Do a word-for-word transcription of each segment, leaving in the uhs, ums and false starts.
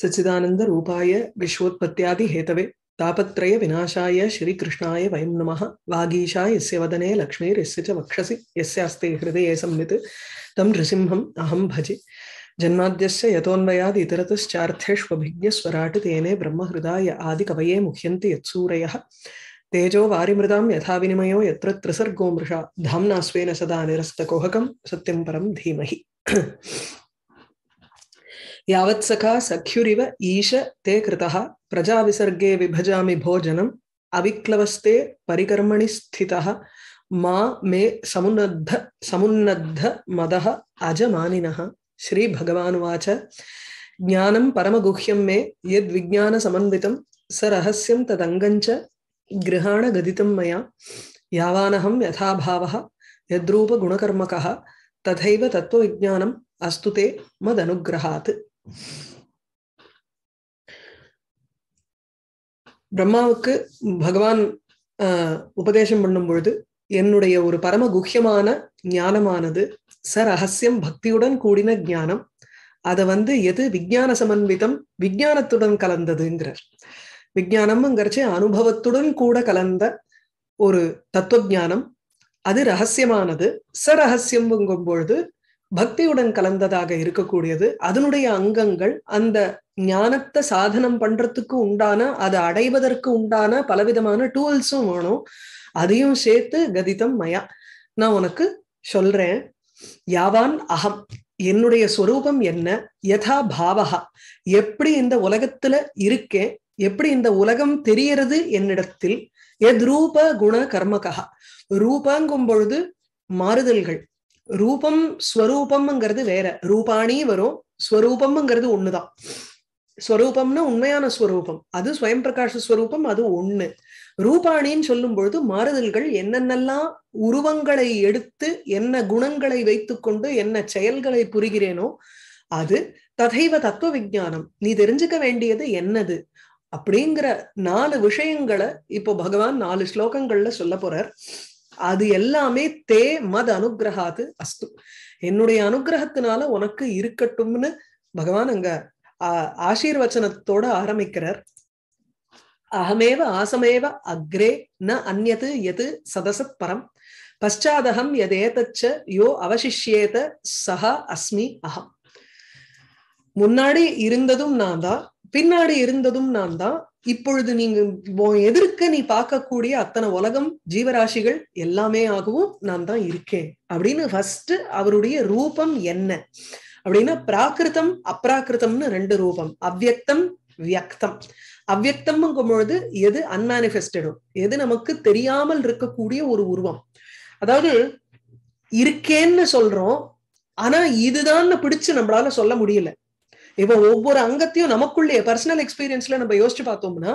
सच्चिदानंद रूपाय विश्वोत्पत्त्यादि Hathaway तापत्रय विनाशाय श्रीकृष्णाय वयं नमः। वागीशाय यस्य वदने लक्ष्मीर्यस्य च वक्षसि यस्यास्ते हृदये संवित् तं नृसिंहम् अहं भजे। जन्माद्यस्य यतोऽन्वयाद् इतरतश्चार्थेष्वभिज्ञस्वराट् तेने ब्रह्महृदाय आदिकवये मुह्यन्ति यत्सूरयः। तेजो वारिमृदां यथा विनिमयो यत्र त्रिसर्गो मृषा धाम्ना स्वेन सदा निरस्तकोहकं सत्यं परं धीमहि। यावत्सखा सख्युरिव ईश ते कृतः प्रजा विसर्गे विभजामि भोजनम् अविक्लवस्ते परिकर्मणि स्थितः मा मे समुन्नद्ध समुन्नद्ध मदः अजमानिनः। श्री भगवानुवाच ज्ञानं परमगुह्यं मे यद् विज्ञान समन्वितं स रहस्यं तदङ्गं च गृहाण गदितं मया। यावानहं यथा भावः यद्रूप गुणकर्मकः तथैव तत्त्वविज्ञानम् अस्तुते मदनुग्रहात्। பிரம்மாவுக்கு பகவான் அஹ் உபதேசம் பண்ணும் பொழுது என்னுடைய ஒரு பரம குஹ்யமான ஞானமானது ச ரகசியம் பக்தியுடன் கூடின ஞானம், அதை வந்து எது விஞ்ஞான சமன்விதம் விஞ்ஞானத்துடன் கலந்ததுங்கிறார். விஞ்ஞானம்ங்கிறச்சே அனுபவத்துடன் கூட கலந்த ஒரு தத்துவஞானம், அது ரகசியமானது ச ரகசியம்ங்கும் பொழுது பக்தியுடன் கலந்ததாக இருக்கக்கூடியது. அதனுடைய அங்கங்கள் அந்த ஞானத்தை சாதனம் பண்றதுக்கு உண்டான அதை அடைவதற்கு உண்டான பலவிதமான டூல்ஸும் வேணும், அதையும் சேர்த்து கதிதம் மயா நான் உனக்கு சொல்றேன். யாவான் அகம் என்னுடைய ஸ்வரூபம் என்ன, யதா பாவகா எப்படி இந்த உலகத்துல இருக்கேன், எப்படி இந்த உலகம் தெரியறது என்னிடத்தில், எத் ரூப குண கர்மகா ரூபங்கும் பொழுது மாறுதல்கள். ரூபம் ஸ்வரூபம்ங்கிறது வேற, ரூபாணி வரும், ஸ்வரூபம்ங்கிறது ஒண்ணுதான். ஸ்வரூபம்னா உண்மையான ஸ்வரூபம், அது ஸ்வயம் பிரகாஷ ஸ்வரூபம், அது ஒண்ணு. ரூபாணின்னு சொல்லும் பொழுது மாறுதல்கள் என்னென்னலாம் உருவங்களை எடுத்து என்ன குணங்களை வைத்துக்கொண்டு என்ன செயல்களை புரிகிறேனோ அது. ததைவ தத்துவ விஞ்ஞானம் நீ தெரிஞ்சுக்க வேண்டியது என்னது அப்படிங்கிற நாலு விஷயங்களை இப்போ பகவான் நாலு ஸ்லோகங்கள்ல சொல்ல போறார். அது எல்லாமே தே மத் அனுகிரகாது அஸ்து என்னுடைய அனுகிரகத்தினால உனக்கு இருக்கட்டும்னு பகவான் அங்க ஆஹ் ஆசீர்வச்சனத்தோட ஆரம்பிக்கிறார். அகமேவ ஆசமேவ அக்ரே ந அந்யது எது சதசத் பரம் பச்சாதகம் எதேதச்ச யோ அவசிஷ்யேத சஹ அஸ்மி அகம். முன்னாடி இருந்ததும் நான் தான், பின்னாடி இருந்ததும் நான் தான். இப்பொழுது நீங்க எதிர்க்க நீ பார்க்கக்கூடிய அத்தனை உலகம் ஜீவராசிகள் எல்லாமே ஆகவும் நான் தான் இருக்கேன் அப்படின்னு ஃபர்ஸ்ட் அவருடைய ரூபம் என்ன அப்படின்னா பிராகிருதம் அப்ராகிருதம்னு ரெண்டு ரூபம், அவ்யக்தம் வியக்தம். அவ்யக்தம்ங்கும் பொழுது எது அன்மேனிஃபெஸ்டடும், எது நமக்கு தெரியாமல் இருக்கக்கூடிய ஒரு உருவம். அதாவது இருக்கேன்னு சொல்றோம், ஆனா இதுதான்னு பிடிச்சு நம்மளால சொல்ல முடியல. இப்ப ஒவ்வொரு அங்கத்தையும் நமக்குள்ளேயே பர்சனல் எக்ஸ்பீரியன்ஸ்ல நம்ம யோசிச்சு பார்த்தோம்னா,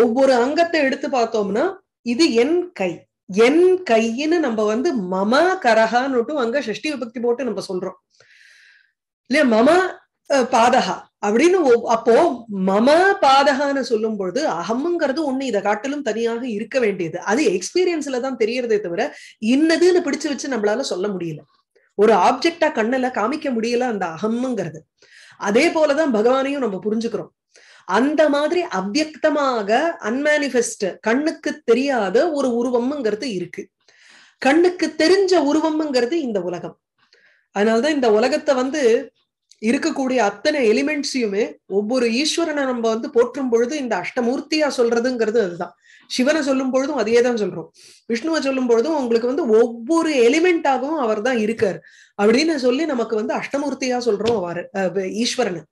ஒவ்வொரு அங்கத்தை எடுத்து பார்த்தோம்னா இது என் கை, என் கையின்னு நம்ம வந்து மம கரகான்னுட்டும் அங்க ஷஷ்டி விபக்தி போட்டு நம்ம சொல்றோம் இல்லையா, மம பாதகா அப்படின்னு. அப்போ மம பாதகான்னு சொல்லும் பொழுது அகம்ங்கிறது ஒண்ணு, இதை காட்டிலும் தனியாக இருக்க வேண்டியது. அது எக்ஸ்பீரியன்ஸ்ல தான் தெரியறதே தவிர இன்னதுன்னு பிடிச்சு வச்சு நம்மளால சொல்ல முடியல, ஒரு ஆப்ஜெக்டா கண்ணுல காமிக்க முடியல அந்த அகம்ங்கிறது. அதே போலதான் பகவானையும் நம்ம புரிஞ்சுக்கிறோம். அந்த மாதிரி அவ்யக்தமாக அன்மேனிஃபெஸ்ட் கண்ணுக்கு தெரியாத ஒரு உருவம்ங்கிறது இருக்கு, கண்ணுக்கு தெரிஞ்ச உருவம்ங்கிறது இந்த உலகம். அதனாலதான் இந்த உலகத்தை வந்து இருக்கக்கூடிய அத்தனை எலிமெண்ட்ஸையுமே ஒவ்வொரு ஈஸ்வரனை நம்ம வந்து போற்றும் பொழுது இந்த அஷ்டமூர்த்தியா சொல்றதுங்கிறது அதுதான். சிவனை சொல்லும் பொழுதும் அதே தான் சொல்றோம், விஷ்ணுவை சொல்லும் பொழுதும் உங்களுக்கு வந்து ஒவ்வொரு எலிமெண்டாகவும் அவர் தான் இருக்காரு அப்படின்னு சொல்லி நமக்கு வந்து அஷ்டமூர்த்தியா சொல்றோம் அவர் ஈஸ்வரனை.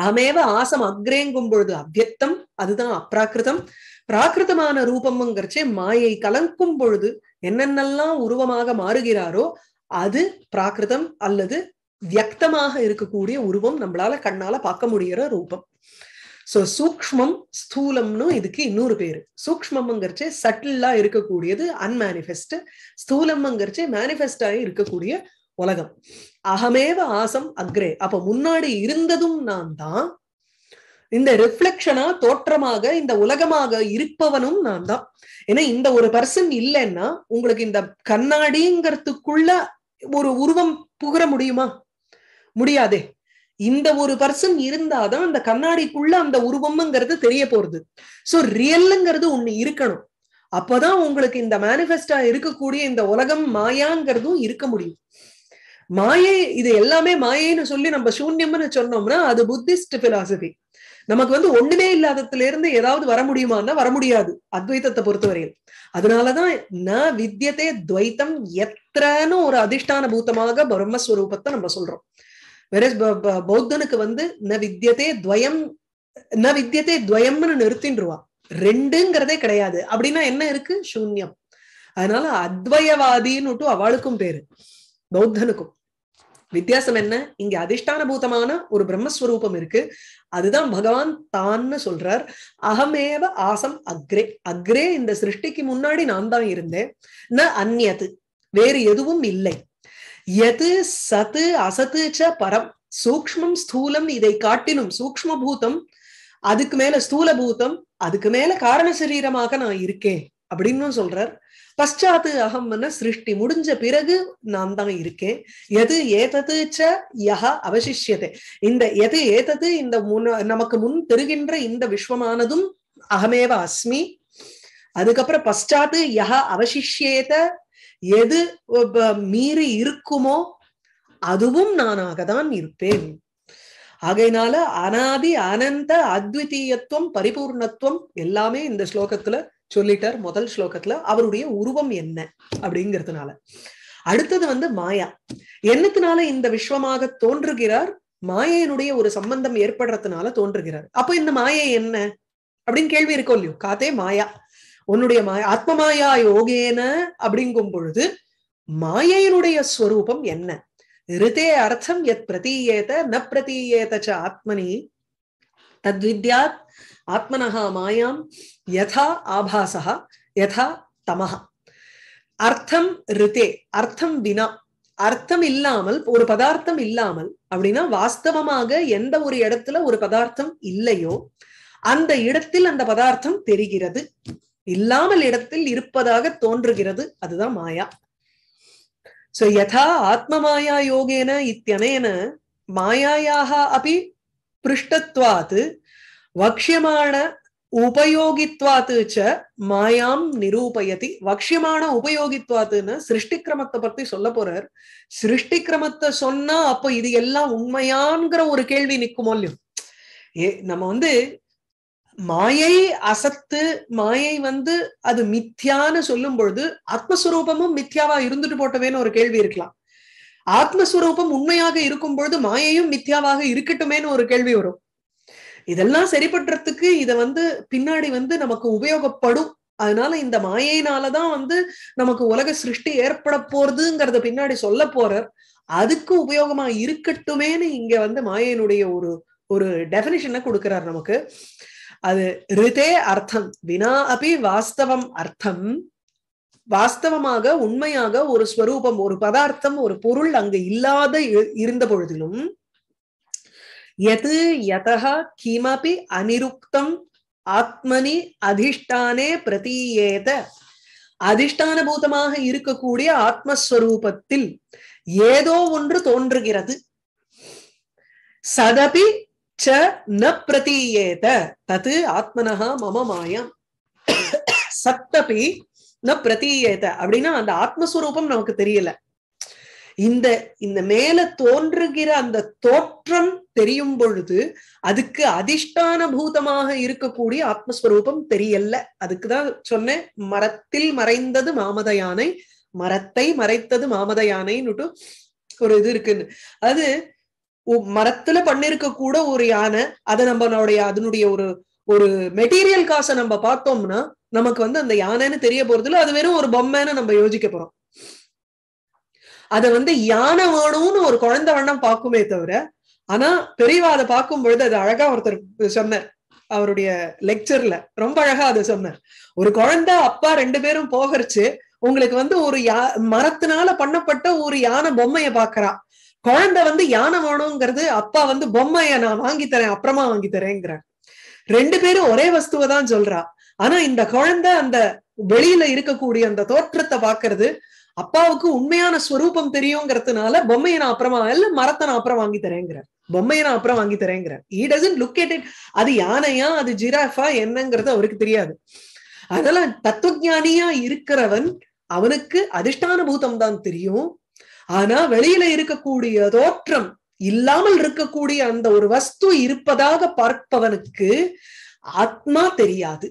அகமேவ ஆசம் அக்ரேங்கும் பொழுது அவ்யக்தம், அதுதான் அப்ராகிருதம். பிராகிருதமான ரூபம்ங்கிறச்சே மாயை கலக்கும் பொழுது என்னென்னலாம் உருவமாக மாறுகிறாரோ அது பிராகிருதம் அல்லது வியக்தமாக இருக்கக்கூடிய உருவம், நம்மளால கண்ணால பார்க்க முடியற ரூபம். சோ சூக்ஷ்மம் ஸ்தூலம்னு இதுக்கு இன்னொரு பேரு. சூக்ஷ்மம்ங்கிறச்சே சட்டிலா இருக்கக்கூடியது அன்மேனிஃபெஸ்ட், ஸ்தூலம்ங்கிறச்சே மேனிஃபெஸ்ட் ஆகி இருக்கக்கூடிய உலகம். அகமேவ ஆசம் அக்ரே அப்ப முன்னாடி இருந்ததும் நான் தான், இந்த ரிஃப்ளெக்ஷனா தோற்றமாக இந்த உலகமாக இருப்பவனும் நான் தான். ஏன்னா இந்த ஒரு பர்சன் இல்லைன்னா உங்களுக்கு இந்த கண்ணாடிங்கிறதுக்குள்ள ஒரு உருவம் புகர முடியுமா, முடியாதே. இந்த ஒரு பர்சன் இருந்தாதான் அந்த கண்ணாடிக்குள்ள அந்த உருவம்ங்கிறது தெரிய போறது. சோ ரியல்ங்கிறது ஒண்ணு இருக்கணும். அப்பதான் உங்களுக்கு இந்த மேனிஃபெஸ்டா இருக்கக்கூடிய இந்த உலகம் மாயாங்கிறதும் இருக்க முடியும். மாயை இது எல்லாமே மாயைன்னு சொல்லி நம்ம சூன்யம்னு சொன்னோம்னா அது புத்திஸ்ட் பிலாசபி. நமக்கு வந்து ஒண்ணுமே இல்லாததுல இருந்து ஏதாவது வர முடியுமான்னா வர முடியாது அத்வைத்தத்தை பொறுத்தவரையில். அதனாலதான் ந வித்யதே துவைத்தம் எத்தன்னு ஒரு அதிஷ்டான பூத்தமாக பிரம்மஸ்வரூபத்தை நம்ம சொல்றோம். வேற பௌத்தனுக்கு வந்து ந வித்யதே துவயம் ந வித்யதே துவயம்னு நிறுத்தின்றுவா. ரெண்டுங்கிறதே கிடையாது. அப்படின்னா என்ன இருக்கு? சூன்யம். அதனால அத்வயவாதின்னு அவளுக்கும் பேரு பௌத்தனுக்கும். வித்தியாசம் என்ன? இங்க அதிஷ்டான பூதமான ஒரு பிரம்மஸ்வரூபம் இருக்கு. அதுதான் பகவான் தான்னு சொல்றார். அகமேவ ஆசம் அக்ரே அக்ரே இந்த சிருஷ்டிக்கு முன்னாடி நான் தான் இருந்தேன். ந அந்நது வேறு எதுவும் இல்லை. எது சத்து அசத்து ச பரம் சூக்மம் ஸ்தூலம் இதை காட்டிலும் சூக்ம பூதம், அதுக்கு மேல ஸ்தூல பூதம், அதுக்கு மேல காரண சரீரமாக நான் இருக்கேன் அப்படின்னு சொல்றார். பஷாத்து அகம்ன சிருஷ்டி முடிஞ்ச பிறகு நான் தான் இருக்கேன். எது ஏதது ச யஹ அவசிஷ்யதே இந்த எது ஏதது இந்த நமக்கு முன் தெரிகின்ற இந்த விஸ்வமானதும் அகமேவ அஸ்மி. அதுக்கப்புறம் பஷாத்து யஹ அவசிஷ்யேத எது மீறி இருக்குமோ அதுவும் நானாகத்தான் இருப்பேன். ஆகையினால அனாதி அனந்த அத்விதீயத்துவம் பரிபூர்ணத்துவம் எல்லாமே இந்த ஸ்லோகத்துல சொல்லிட்டார். முதல் ஸ்லோகத்துல அவருடைய உருவம் என்ன அப்படிங்கிறதுனால. அடுத்தது வந்து மாயா. என்னத்தினால இந்த விஸ்வமாக தோன்றுகிறார்? மாயையினுடைய ஒரு சம்பந்தம் ஏற்படுறதுனால தோன்றுகிறார். அப்போ இந்த மாயை என்ன அப்படின்னு கேள்வி இருக்கோ இல்லையோ? காதே மாயா உன்னுடைய மாயா ஆத்மமாயா யோகேன அப்படிங்கும் பொழுது மாயையினுடைய ஸ்வரூபம் என்ன? ரிதே அர்த்தம் எத் பிரதீயேத ந பிரதீயேத ச ஆத்மனி தத்வித்யாத் ஆத்மனஹா மாயாம் யதா ஆபாசஹா யதா தமஹா. அர்த்தம் ரிதே அர்த்தம் வினா அர்த்தம் இல்லாமல் ஒரு பதார்த்தம் இல்லாமல் அப்படின்னா வாஸ்தவமாக எந்த ஒரு இடத்துல ஒரு பதார்த்தம் இல்லையோ அந்த இடத்தில் அந்த பதார்த்தம் தெரிகிறது. இல்லாமல் இடத்தில் இருப்பதாக தோன்றுகிறது. அதுதான் மாயா. சோ யதா ஆத்மமாயா யோகேன இத்தியனேன மாயாயாக அபி பிருஷ்டத்வாத்து வக்ஷ்யமான உபயோகித்வாத்து ச மாயாம் நிரூபயதி. வக்ஷ்யமான உபயோகித்வாத்துன்னு சிருஷ்டி கிரமத்தை பத்தி சொல்ல போறார். சிருஷ்டி கிரமத்தை சொன்னா அப்ப இது எல்லாம் உண்மையான்ங்கிற ஒரு கேள்வி நிற்குமோ இல்லையோ? ஏ நம்ம வந்து மாயை அசத்து மாயை வந்து அது மித்யான்னு சொல்லும் பொழுது ஆத்மஸ்வரூபமும் மித்யாவா இருந்துட்டு போட்டவேன்னு ஒரு கேள்வி இருக்கலாம். ஆத்மஸ்வரூபம் உண்மையாக இருக்கும் பொழுது மாயையும் மித்யாவாக இருக்கட்டுமேன்னு ஒரு கேள்வி வரும். இதெல்லாம் சரிபடுறதுக்கு இதை வந்து பின்னாடி வந்து நமக்கு உபயோகப்படும். அதனால இந்த மாயையினாலதான் வந்து நமக்கு உலக சிருஷ்டி ஏற்பட போறதுங்கிறத பின்னாடி சொல்ல போறார். அதுக்கு உபயோகமா இருக்கட்டுமேன்னு இங்க வந்து மாயையினுடைய ஒரு ஒரு டெபினிஷனை கொடுக்கிறார் நமக்கு. அது ரிதே அர்த்தம் வினா அபி வாஸ்தவம் அர்த்தம் வாஸ்தவமாக உண்மையாக ஒரு ஸ்வரூபம் ஒரு பதார்த்தம் ஒரு பொருள் அங்கு இல்லாத இருந்த பொழுதிலும் எது யதஹ கிமபி அனிருக்தம் ஆத்மனி அதிஷ்டானே பிரதீயேத அதிஷ்டான பூதமாக இருக்கக்கூடிய ஆத்மஸ்வரூபத்தில் ஏதோ ஒன்று தோன்றுகிறது. சதபி ச ந பிரதீயேத தது ஆத்மனஹ மம மாயாம் சத்தபி ந பிரதீயேத அப்படின்னா அந்த ஆத்மஸ்வரூபம் நமக்கு தெரியல. இந்த இந்த மேல தோன்றுகிற அந்த தோற்றம் தெரியும் பொழுது அதுக்கு அதிஷ்டான பூதமாக இருக்கக்கூடிய ஆத்மஸ்வரூபம் தெரியல. அதுக்குதான் சொன்னேன் மரத்தில் மறைந்தது மாமத யானை மரத்தை மறைத்தது மாமத யானைன்னுட்டு ஒரு இது இருக்குன்னு. அது மரத்துல பண்ணிருக்க கூட ஒரு யானை அதை நம்மளுடைய அதனுடைய ஒரு ஒரு மெட்டீரியல் காசை நம்ம பார்த்தோம்னா நமக்கு வந்து அந்த யானைன்னு தெரிய போறதுல அது வெறும் ஒரு பொம்மைன்னு நம்ம யோசிக்க போறோம். அதை வந்து யானை வேணும்னு ஒரு குழந்தை வண்ணம் பார்க்குமே தவிர ஆனா பெரியவா அதை பார்க்கும் பொழுது அது அழகா ஒருத்தர் சொன்னார் அவருடைய லெக்சர்ல ரொம்ப அழகா அதை சொன்னார். ஒரு குழந்தை அப்பா ரெண்டு பேரும் போகரிச்சு உங்களுக்கு வந்து ஒரு யா மரத்தினால பண்ணப்பட்ட ஒரு யானை பொம்மையை பாக்குறா. குழந்தை வந்து யானை வேணுங்கிறது அப்பா வந்து பொம்மைய நான் வாங்கி தரேன் அப்புறமா வாங்கி தரேங்கிறார். ரெண்டு பேரும் ஒரே வஸ்துவை தான் சொல்றா. ஆனா இந்த குழந்தை அந்த வெளியில இருக்கக்கூடிய அந்த தோற்றத்தை பாக்குறது அப்பாவுக்கு உண்மையான ஸ்வரூபம் தெரியும்ங்கிறதுனால பொம்மையை நான் அப்புறமா இல்ல மரத்தை நான் அப்புறம் வாங்கி தரேங்கிறார். பொம்மையை நான் அப்புறம் வாங்கி தரேங்கிறார். He doesn't look at it. அது யானையா அது ஜிராஃபா என்னங்கிறது அவருக்கு தெரியாது. அதனால தத்துவஞானியா இருக்கிறவன் அவனுக்கு அதிஷ்டான பூதம் தான் தெரியும். ஆனா வெளியில இருக்கக்கூடிய தோற்றம் இல்லாமல் இருக்கக்கூடிய அந்த ஒரு வஸ்து இருப்பதாக பார்ப்பவனுக்கு ஆத்மா தெரியாது.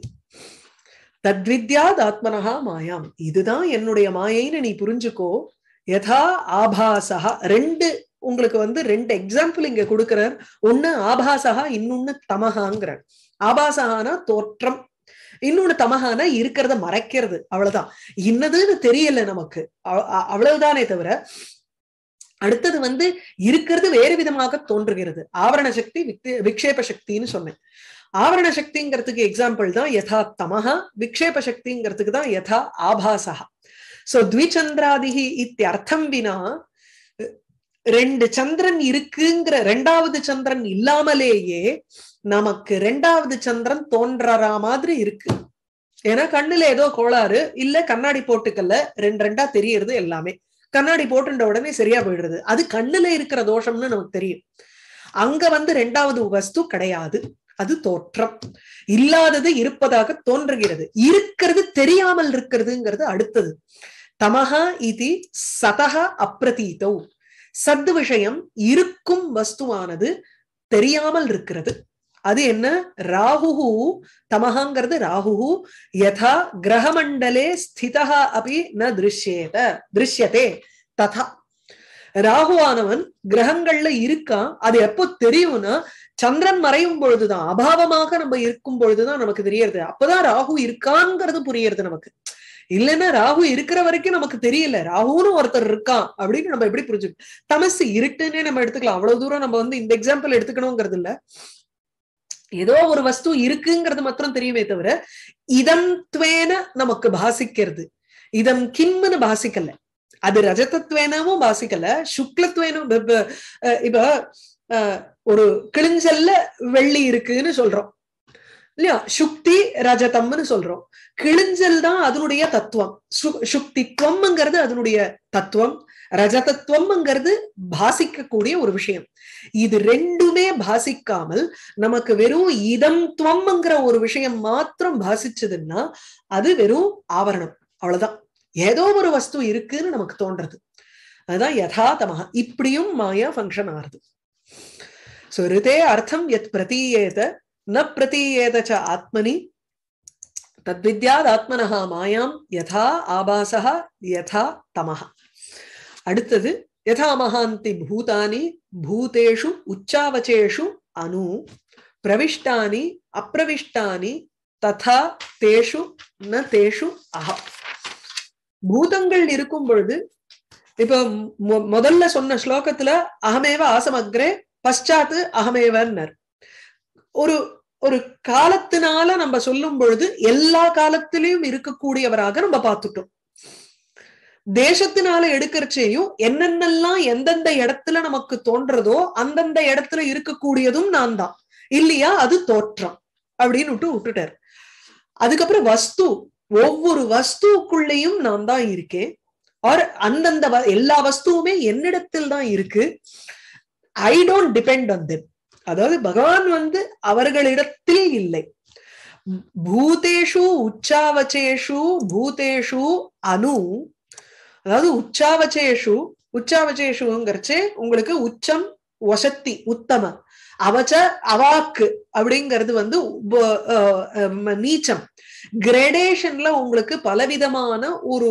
தத்வித்யாத் ஆத்மனஹா மாயாம், இதுதான் என்னுடைய மாயைன்னு நீ புரிஞ்சுக்கோ. யதா ஆபாசஹா, ரெண்டு உங்களுக்கு வந்து ரெண்டு எக்ஸாம்பிள் இங்க கொடுக்கிறார். ஒன்னு ஆபாசஹா, இன்னொன்னு தமஹாங்கிறார். ஆபாசஹானா தோற்றம், இன்னொன்னு தமஹானா இருக்கிறத மறைக்கிறது, அவ்வளவுதான். இன்னதுன்னு தெரியல நமக்கு, அவ்வளவுதானே தவிர அடுத்தது வந்து இருக்கிறது வேறு விதமாக தோன்றுகிறது. ஆவரண சக்தி விக்ஷேப சக்தின்னு சொன்னேன். ஆவரண சக்திங்கிறதுக்கு எக்ஸாம்பிள் தான் யதா தமஹா, விக்ஷேப சக்திங்கிறதுக்கு தான் யதா ஆபாசா. சோ த்விச்சந்திராதிஹி இத்தியர்த்தம் வினா, ரெண்டு சந்திரன் இருக்குங்கிற ரெண்டாவது சந்திரன் இல்லாமலேயே நமக்கு ரெண்டாவது சந்திரன் தோன்றற மாதிரி இருக்கு. ஏன்னா கண்ணுல ஏதோ கோளாறு இல்ல, கண்ணாடி போட்டுக்கல்ல, ரெண்டு ரெண்டா தெரியறது. எல்லாமே கண்ணாடி போட்டுன்ற உடனே சரியா போயிடுறது. அது கண்ணுல இருக்கிற தோஷம்னு நமக்கு தெரியும். அங்க வந்து ரெண்டாவது வஸ்து கிடையாது, அது தோற்றம். இல்லாதது இருப்பதாக தோன்றுகிறது, இருக்கிறது தெரியாமல் இருக்கிறதுங்கிறது அடுத்தது. தமஹா இதி சதஹா அப்ரதீதௌ, சத் விஷயம் இருக்கும் வஸ்துவானது தெரியாமல் இருக்கிறது. அது என்ன? ராகுஹு தமஹாங்கிறது ராகுஹு யதா கிரகமண்டலே ஸ்திதஹ அபி ந திருஷ்யேத திருஷ்யதே ததா. ராகுவானவன் கிரகங்கள்ல இருக்கா, அது எப்போ தெரியும்னா சந்திரன் மறையும் பொழுதுதான், அபாவமாக நம்ம இருக்கும் பொழுதுதான் நமக்கு தெரியறது. அப்பதான் ராகு இருக்காங்கிறது புரியறது நமக்கு. இல்லைன்னா ராகு இருக்கிற வரைக்கும் நமக்கு தெரியல. ராகுன்னு ஒருத்தர் இருக்கான் அப்படின்னு நம்ம எப்படி புரிஞ்சுக்கணும்? தமசு இருட்டுன்னே நம்ம எடுத்துக்கலாம். அவ்வளவு தூரம் நம்ம வந்து இந்த எக்ஸாம்பிள் எடுத்துக்கணுங்கிறது இல்ல. ஏதோ ஒரு வஸ்து இருக்குங்கிறது மாத்திரம் தெரியுமே தவிர இதம் துவேன நமக்கு பாசிக்கிறது, இதம் கிம்னு பாசிக்கல. அது ரஜதத்வேனவும் பாசிக்கல, சுக்லத்வேனும். இப்ப ஒரு கிழிஞ்சல்ல வெள்ளி இருக்குன்னு சொல்றோம் இல்லையா? சுக்தி ரஜதம்னு சொல்றோம். கிழிஞ்சல் தான் அதனுடைய தத்துவம். சு சுக்தித்வம்ங்கிறது அதனுடைய தத்துவம், ரஜதத்துவம்ங்கிறது பாசிக்கக்கூடிய ஒரு விஷயம். இது ரெண்டுமே பாசிக்காமல் நமக்கு வெறும் இதம் துவம்ங்கிற ஒரு விஷயம் மாத்திரம் பாசிச்சதுன்னா அது வெறும் ஆவரணம், அவ்வளவுதான். ஏதோ ஒரு வஸ்து இருக்குன்னு நமக்கு தோன்றது, அதுதான் யதாதமாக. இப்படியும் மாயா ஃபங்க்ஷன் ஆகுது. சோ ரிதே அர்த்தம் யத் பிரதீயேத ந பிரதீயேத ச ஆத்மனி தத்வித்யாத் ஆத்மனஹா மாயாம் யதா ஆபாசஹ யதா தமஹா. அடுத்தது யதா மகாந்தி பூதானி பூதேஷு உச்சாவச்சேஷு அனு பிரவிஷ்டானி அப்ரவிஷ்டானி ததா தேஷு ந தேஷு அஹ. பூதங்கள் இருக்கும் பொழுது இப்ப முதல்ல சொன்ன ஸ்லோகத்துல அகமேவ ஆசமக்ரே பஷாத்து அகமேவன்னர். ஒரு ஒரு காலத்தினால நம்ம சொல்லும் பொழுது எல்லா காலத்திலையும் இருக்கக்கூடியவராக நம்ம பார்த்துட்டோம். தேசத்தினால எடுக்கிறச்சையும் என்னென்னலாம் எந்தெந்த இடத்துல நமக்கு தோன்றதோ அந்தந்த இடத்துல இருக்கக்கூடியதும் நான் தான் இல்லையா, அது தோற்றம் அப்படின்னு விட்டு விட்டுட்டார். அதுக்கப்புறம் வஸ்து, ஒவ்வொரு வஸ்துக்குள்ளேயும் நான் தான் இருக்கேன். ஆர் அந்தந்த எல்லா வஸ்துவுமே என்னிடத்தில் தான் இருக்கு. I don't depend on them. அதாவது பகவான் வந்து அவர்களிடத்தில் இல்லை. பூதேஷு உச்சாவச்சேஷு பூதேஷு அனு, அதாவது உச்சாவச்சேஷு உச்சாவச்சேஷுங்கிறச்சே உங்களுக்கு உச்சம் வசத்தி உத்தம அவச்ச அவாக்கு அப்படிங்கிறது வந்து நீச்சம். கிரேடேஷன்ல உங்களுக்கு பலவிதமான ஒரு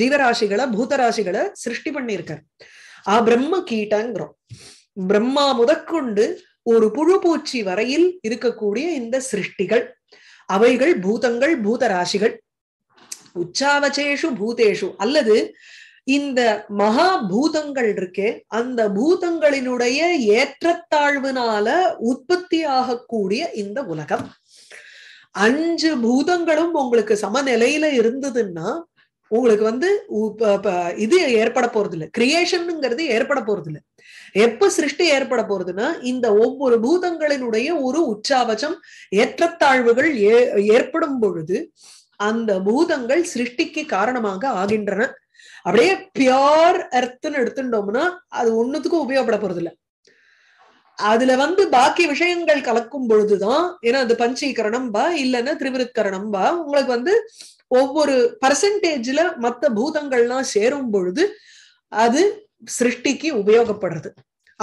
ஜீவராசிகளை பூதராசிகளை சிருஷ்டி பண்ணியிருக்காரு. ஆ பிரம்ம கீட்டங்கிறோம். பிரம்மா முதற்கொண்டு ஒரு புழு பூச்சி வரையில் இருக்கக்கூடிய இந்த சிருஷ்டிகள் அவைகள் பூதங்கள் பூதராசிகள். உச்சாவச்சேஷு பூதேஷு, அல்லது இந்த மகா பூதங்கள் இருக்கே அந்த பூதங்களினுடைய ஏற்றத்தாழ்வுனால உற்பத்தி ஆகக்கூடிய இந்த உலகம். அஞ்சு பூதங்களும் உங்களுக்கு சமநிலையில இருந்ததுன்னா உங்களுக்கு வந்து இது ஏற்பட போறது இல்லை, கிரியேஷன்ங்கிறது ஏற்பட போறது இல்லை. எப்ப சிருஷ்டி ஏற்பட போறதுன்னா இந்த ஒவ்வொரு பூதங்களினுடைய ஒரு உச்சாவச்சம் ஏற்றத்தாழ்வுகள் ஏ ஏற்படும் பொழுது அந்த பூதங்கள் சிருஷ்டிக்கு காரணமாக ஆகின்றன. அப்படியே பியூர் எர்த்னு எடுத்துட்டோம்னா அது ஒண்ணுத்துக்கு உபயோகப்பட போறது இல்ல. அதுல வந்து பாக்கி விஷயங்கள் கலக்கும் பொழுதுதான், ஏன்னா அது பஞ்சீகரணம் பா இல்லன்னா திரிவிருத்கரணம் பா, உங்களுக்கு வந்து ஒவ்வொரு பர்சன்டேஜ்ல மற்ற பூதங்கள்லாம் சேரும் பொழுது அது சிருஷ்டிக்கு உபயோகப்படுறது,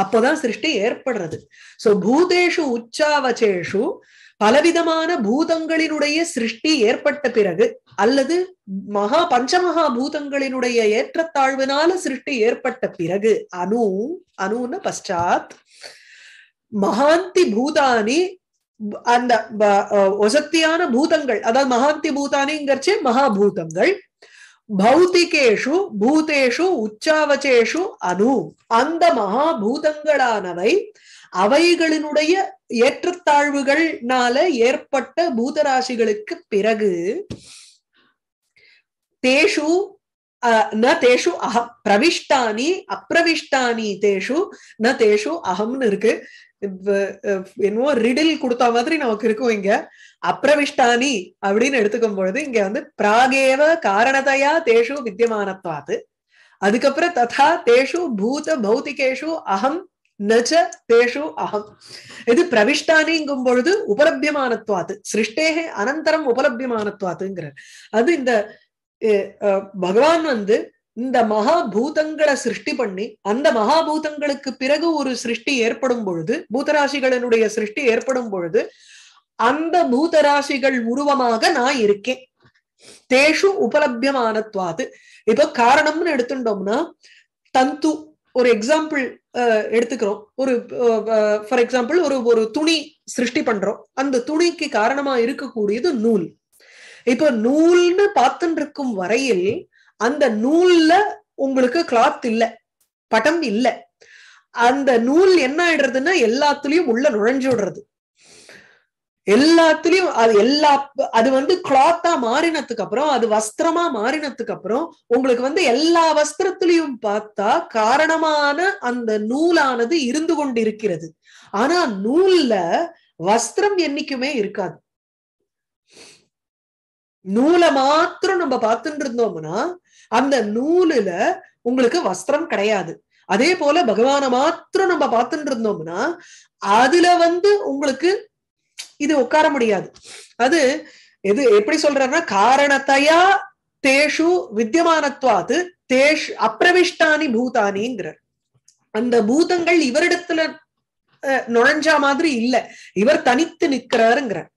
அப்போதான் சிருஷ்டி ஏற்படுறது. சோ பூதேஷு உச்சாவச்சேஷு, பலவிதமான பூதங்களினுடைய சிருஷ்டி ஏற்பட்ட பிறகு அல்லது மகா பஞ்சமகா பூதங்களினுடைய ஏற்றத்தாழ்வினால சிருஷ்டி ஏற்பட்ட பிறகு அணு அணுன்னு பஷாத் மகாந்தி பூதானி, அந்த ஒசத்தியான பூதங்கள், அதாவது மகாந்தி பூதானிங்கிறச்சு மகாபூதங்கள், பௌத்திகேஷு பூதேஷு உச்சாவச்சேஷு அணு, அந்த மகாபூதங்களானவை அவைகளினுடைய ஏற்றத்தாழ்வுகள்னால ஏற்பட்ட பூதராசிகளுக்கு பிறகு தேஷு ந தேஷு அஹம் பிரவிஷ்டானி அப்பிரவிஷ்டானி தேஷு ந தேஷு அகம்னு இருக்கு. என்னவோ ரிடில் கொடுத்த மாதிரி நமக்கு இருக்கும். இங்க அப்பிரவிஷ்டானி அப்படின்னு எடுத்துக்கும் பொழுது இங்க வந்து பிராகேவ காரணத்தையா தேஷு வித்தியமானத்வாது, அதுக்கப்புறம் ததா தேஷு பூத பௌத்திகேஷு அகம் நச்ச தேஷு அகம், இது பிரவிஷ்டானிங்கும் பொழுது உபலபியமானத்வாது சிருஷ்டேகே அனந்தரம் உபலபியமானத்வாதுங்கிற. அது இந்த பகவான் வந்து இந்த மகாபூதங்களை சிருஷ்டி பண்ணி அந்த மகாபூதங்களுக்கு பிறகு ஒரு சிருஷ்டி ஏற்படும் பொழுது, பூதராசிகளினுடைய சிருஷ்டி ஏற்படும் பொழுது அந்த பூதராசிகள் உருவமாக நான் இருக்கேன். தேஷு உபலபியமானத்வாது. இப்போ காரணம்னு எடுத்துட்டோம்னா தந்து, ஒரு எக்ஸாம்பிள் எடுத்துக்கிறோம், ஒரு ஃபார் எக்ஸாம்பிள் ஒரு ஒரு துணி சிருஷ்டி பண்றோம், அந்த துணிக்கு காரணமா இருக்கக்கூடியது நூல். இப்ப நூல்னு பார்த்துட்டு இருக்கும் வரையில் அந்த நூல்ல உங்களுக்கு கிளாத் இல்லை, பட்டம் இல்லை, அந்த நூல் என்ன ஆயிடுறதுன்னா எல்லாத்துலயும் உள்ள நுழைஞ்சு விடுறது, எல்லாத்துலயும் அது எல்லா அது வந்து கிளாத்தா மாறினதுக்கு அப்புறம், அது வஸ்திரமா மாறினதுக்கு அப்புறம் உங்களுக்கு வந்து எல்லா வஸ்திரத்திலையும் பார்த்தா காரணமான அந்த நூலானது இருந்து கொண்டிருக்கிறது. ஆனா நூல்ல வஸ்திரம் என்னைக்குமே இருக்காது. நூலை மாத்திரம் நம்ம பார்த்துட்டு இருந்தோம்னா அந்த நூலுல உங்களுக்கு வஸ்திரம் கிடையாது. அதே போல பகவான மாத்திரம் நம்ம பார்த்துட்டு இருந்தோம்னா அதுல வந்து உங்களுக்கு இது உட்கார முடியாது. அது எது எப்படி சொல்றாருன்னா காரணத்தையா தேஷு வித்தியமானத்வாது தேஷ் அப்பிரவிஷ்டானி பூதானிங்கிறார். அந்த பூதங்கள் இவரிடத்துல நுழைஞ்சா மாதிரி இல்ல, இவர் தனித்து நிற்கிறாருங்கிறார்.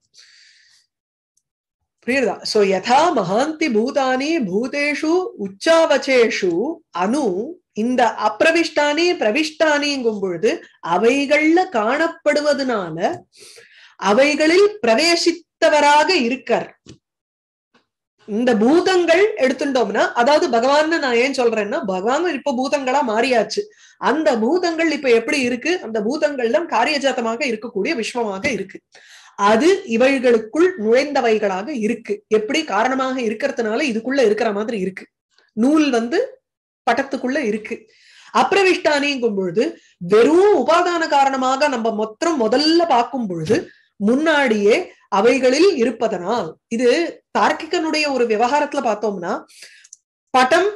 புரியுதா? சோ யதா மகாந்தி பூதானி பூதேஷு உச்சாவச்சேஷு அணு, இந்த அப்பிரவிஷ்டானி பிரவிஷ்டானிங்கும் பொழுது அவைகள்ல காணப்படுவதனால அவைகளில் பிரவேசித்தவராக இருக்கார். இந்த பூதங்கள் எடுத்துட்டோம்னா, அதாவது பகவான் நான் ஏன் சொல்றேன்னா பகவான் இப்ப பூதங்களா மாறியாச்சு, அந்த பூதங்கள் இப்ப எப்படி இருக்கு, அந்த பூதங்கள்லாம் காரியஜாத்தமாக இருக்கக்கூடிய விஸ்வமாக இருக்கு, அது இவைகளுக்குள் நுழைந்தவைகளாக இருக்கு. எப்படி காரணமாக இருக்கிறதுனால இதுக்குள்ள இருக்கிற மாதிரி இருக்கு, நூல் வந்து பட்டத்துக்குள்ள இருக்கு. அப்பிரவிஷ்டானிங்கும் பொழுது வெறும் உபாதான காரணமாக நம்ம மொத்தம் முதல்ல பார்க்கும் பொழுது முன்னாடியே அவைகளில் இருப்பதனால், இது தார்க்கிகனுடைய ஒரு விவகாரத்துல பார்த்தோம்னா படம்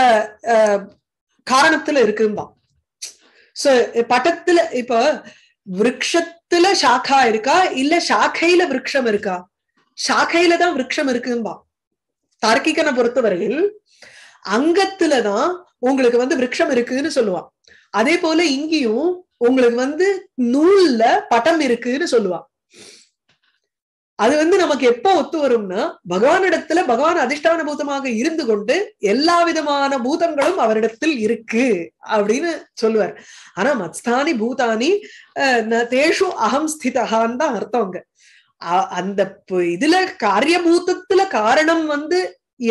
அஹ் காரணத்துல இருக்குதான். சோ படத்துல இப்ப விரக்ஷத்துல சாக்கா இருக்கா இல்ல சாக்கையில விரக்ஷம் இருக்கா, சாக்கையில தான் விரக்ஷம் இருக்கும்பா தார்க்கிகனை பொறுத்தவரையில். அங்கத்துலதான் உங்களுக்கு வந்து விரக்ஷம் இருக்குன்னு சொல்லுவான். அதே போல இங்கேயும் உங்களுக்கு வந்து நூல்ல பட்டம் இருக்குன்னு சொல்லுவான். அது வந்து நமக்கு எப்ப ஒத்து வரும்னா பகவானிடத்துல பகவான் அதிஷ்டான பூதமாக இருந்து கொண்டு எல்லா விதமான பூதங்களும் அவரிடத்தில் இருக்கு அப்படின்னு சொல்லுவார். ஆனா மத்ஸ்தானி பூதானி தேஷு அகம் ஸ்திதகான்னு தான் அர்த்தம். அந்த இதுல காரியபூதத்துல காரணம் வந்து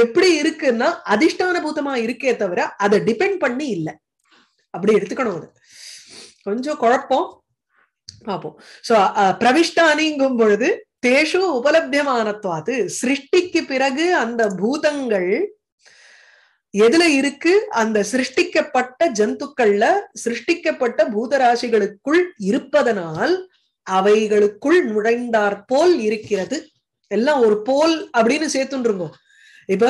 எப்படி இருக்குன்னா அதிஷ்டான பூதமா இருக்கே தவிர அதை டிபெண்ட் பண்ணி இல்லை, அப்படி எடுத்துக்கணும். அது கொஞ்சம் குழப்பம் பார்ப்போம். சோ பிரவிஷ்டானிங்கும் பொழுது தேஷு உபலபியமானத்வாது, சிருஷ்டிக்கு பிறகு அந்த பூதங்கள் எதுல இருக்கு, அந்த சிருஷ்டிக்கப்பட்ட ஜந்துக்கள்ல சிருஷ்டிக்கப்பட்ட பூதராசிகளுக்குள் இருப்பதனால் அவைகளுக்குள் நுழைந்தார் போல் இருக்கிறது. எல்லாம் ஒரு போல் அப்படின்னு சேர்த்துருங்கோ. இப்ப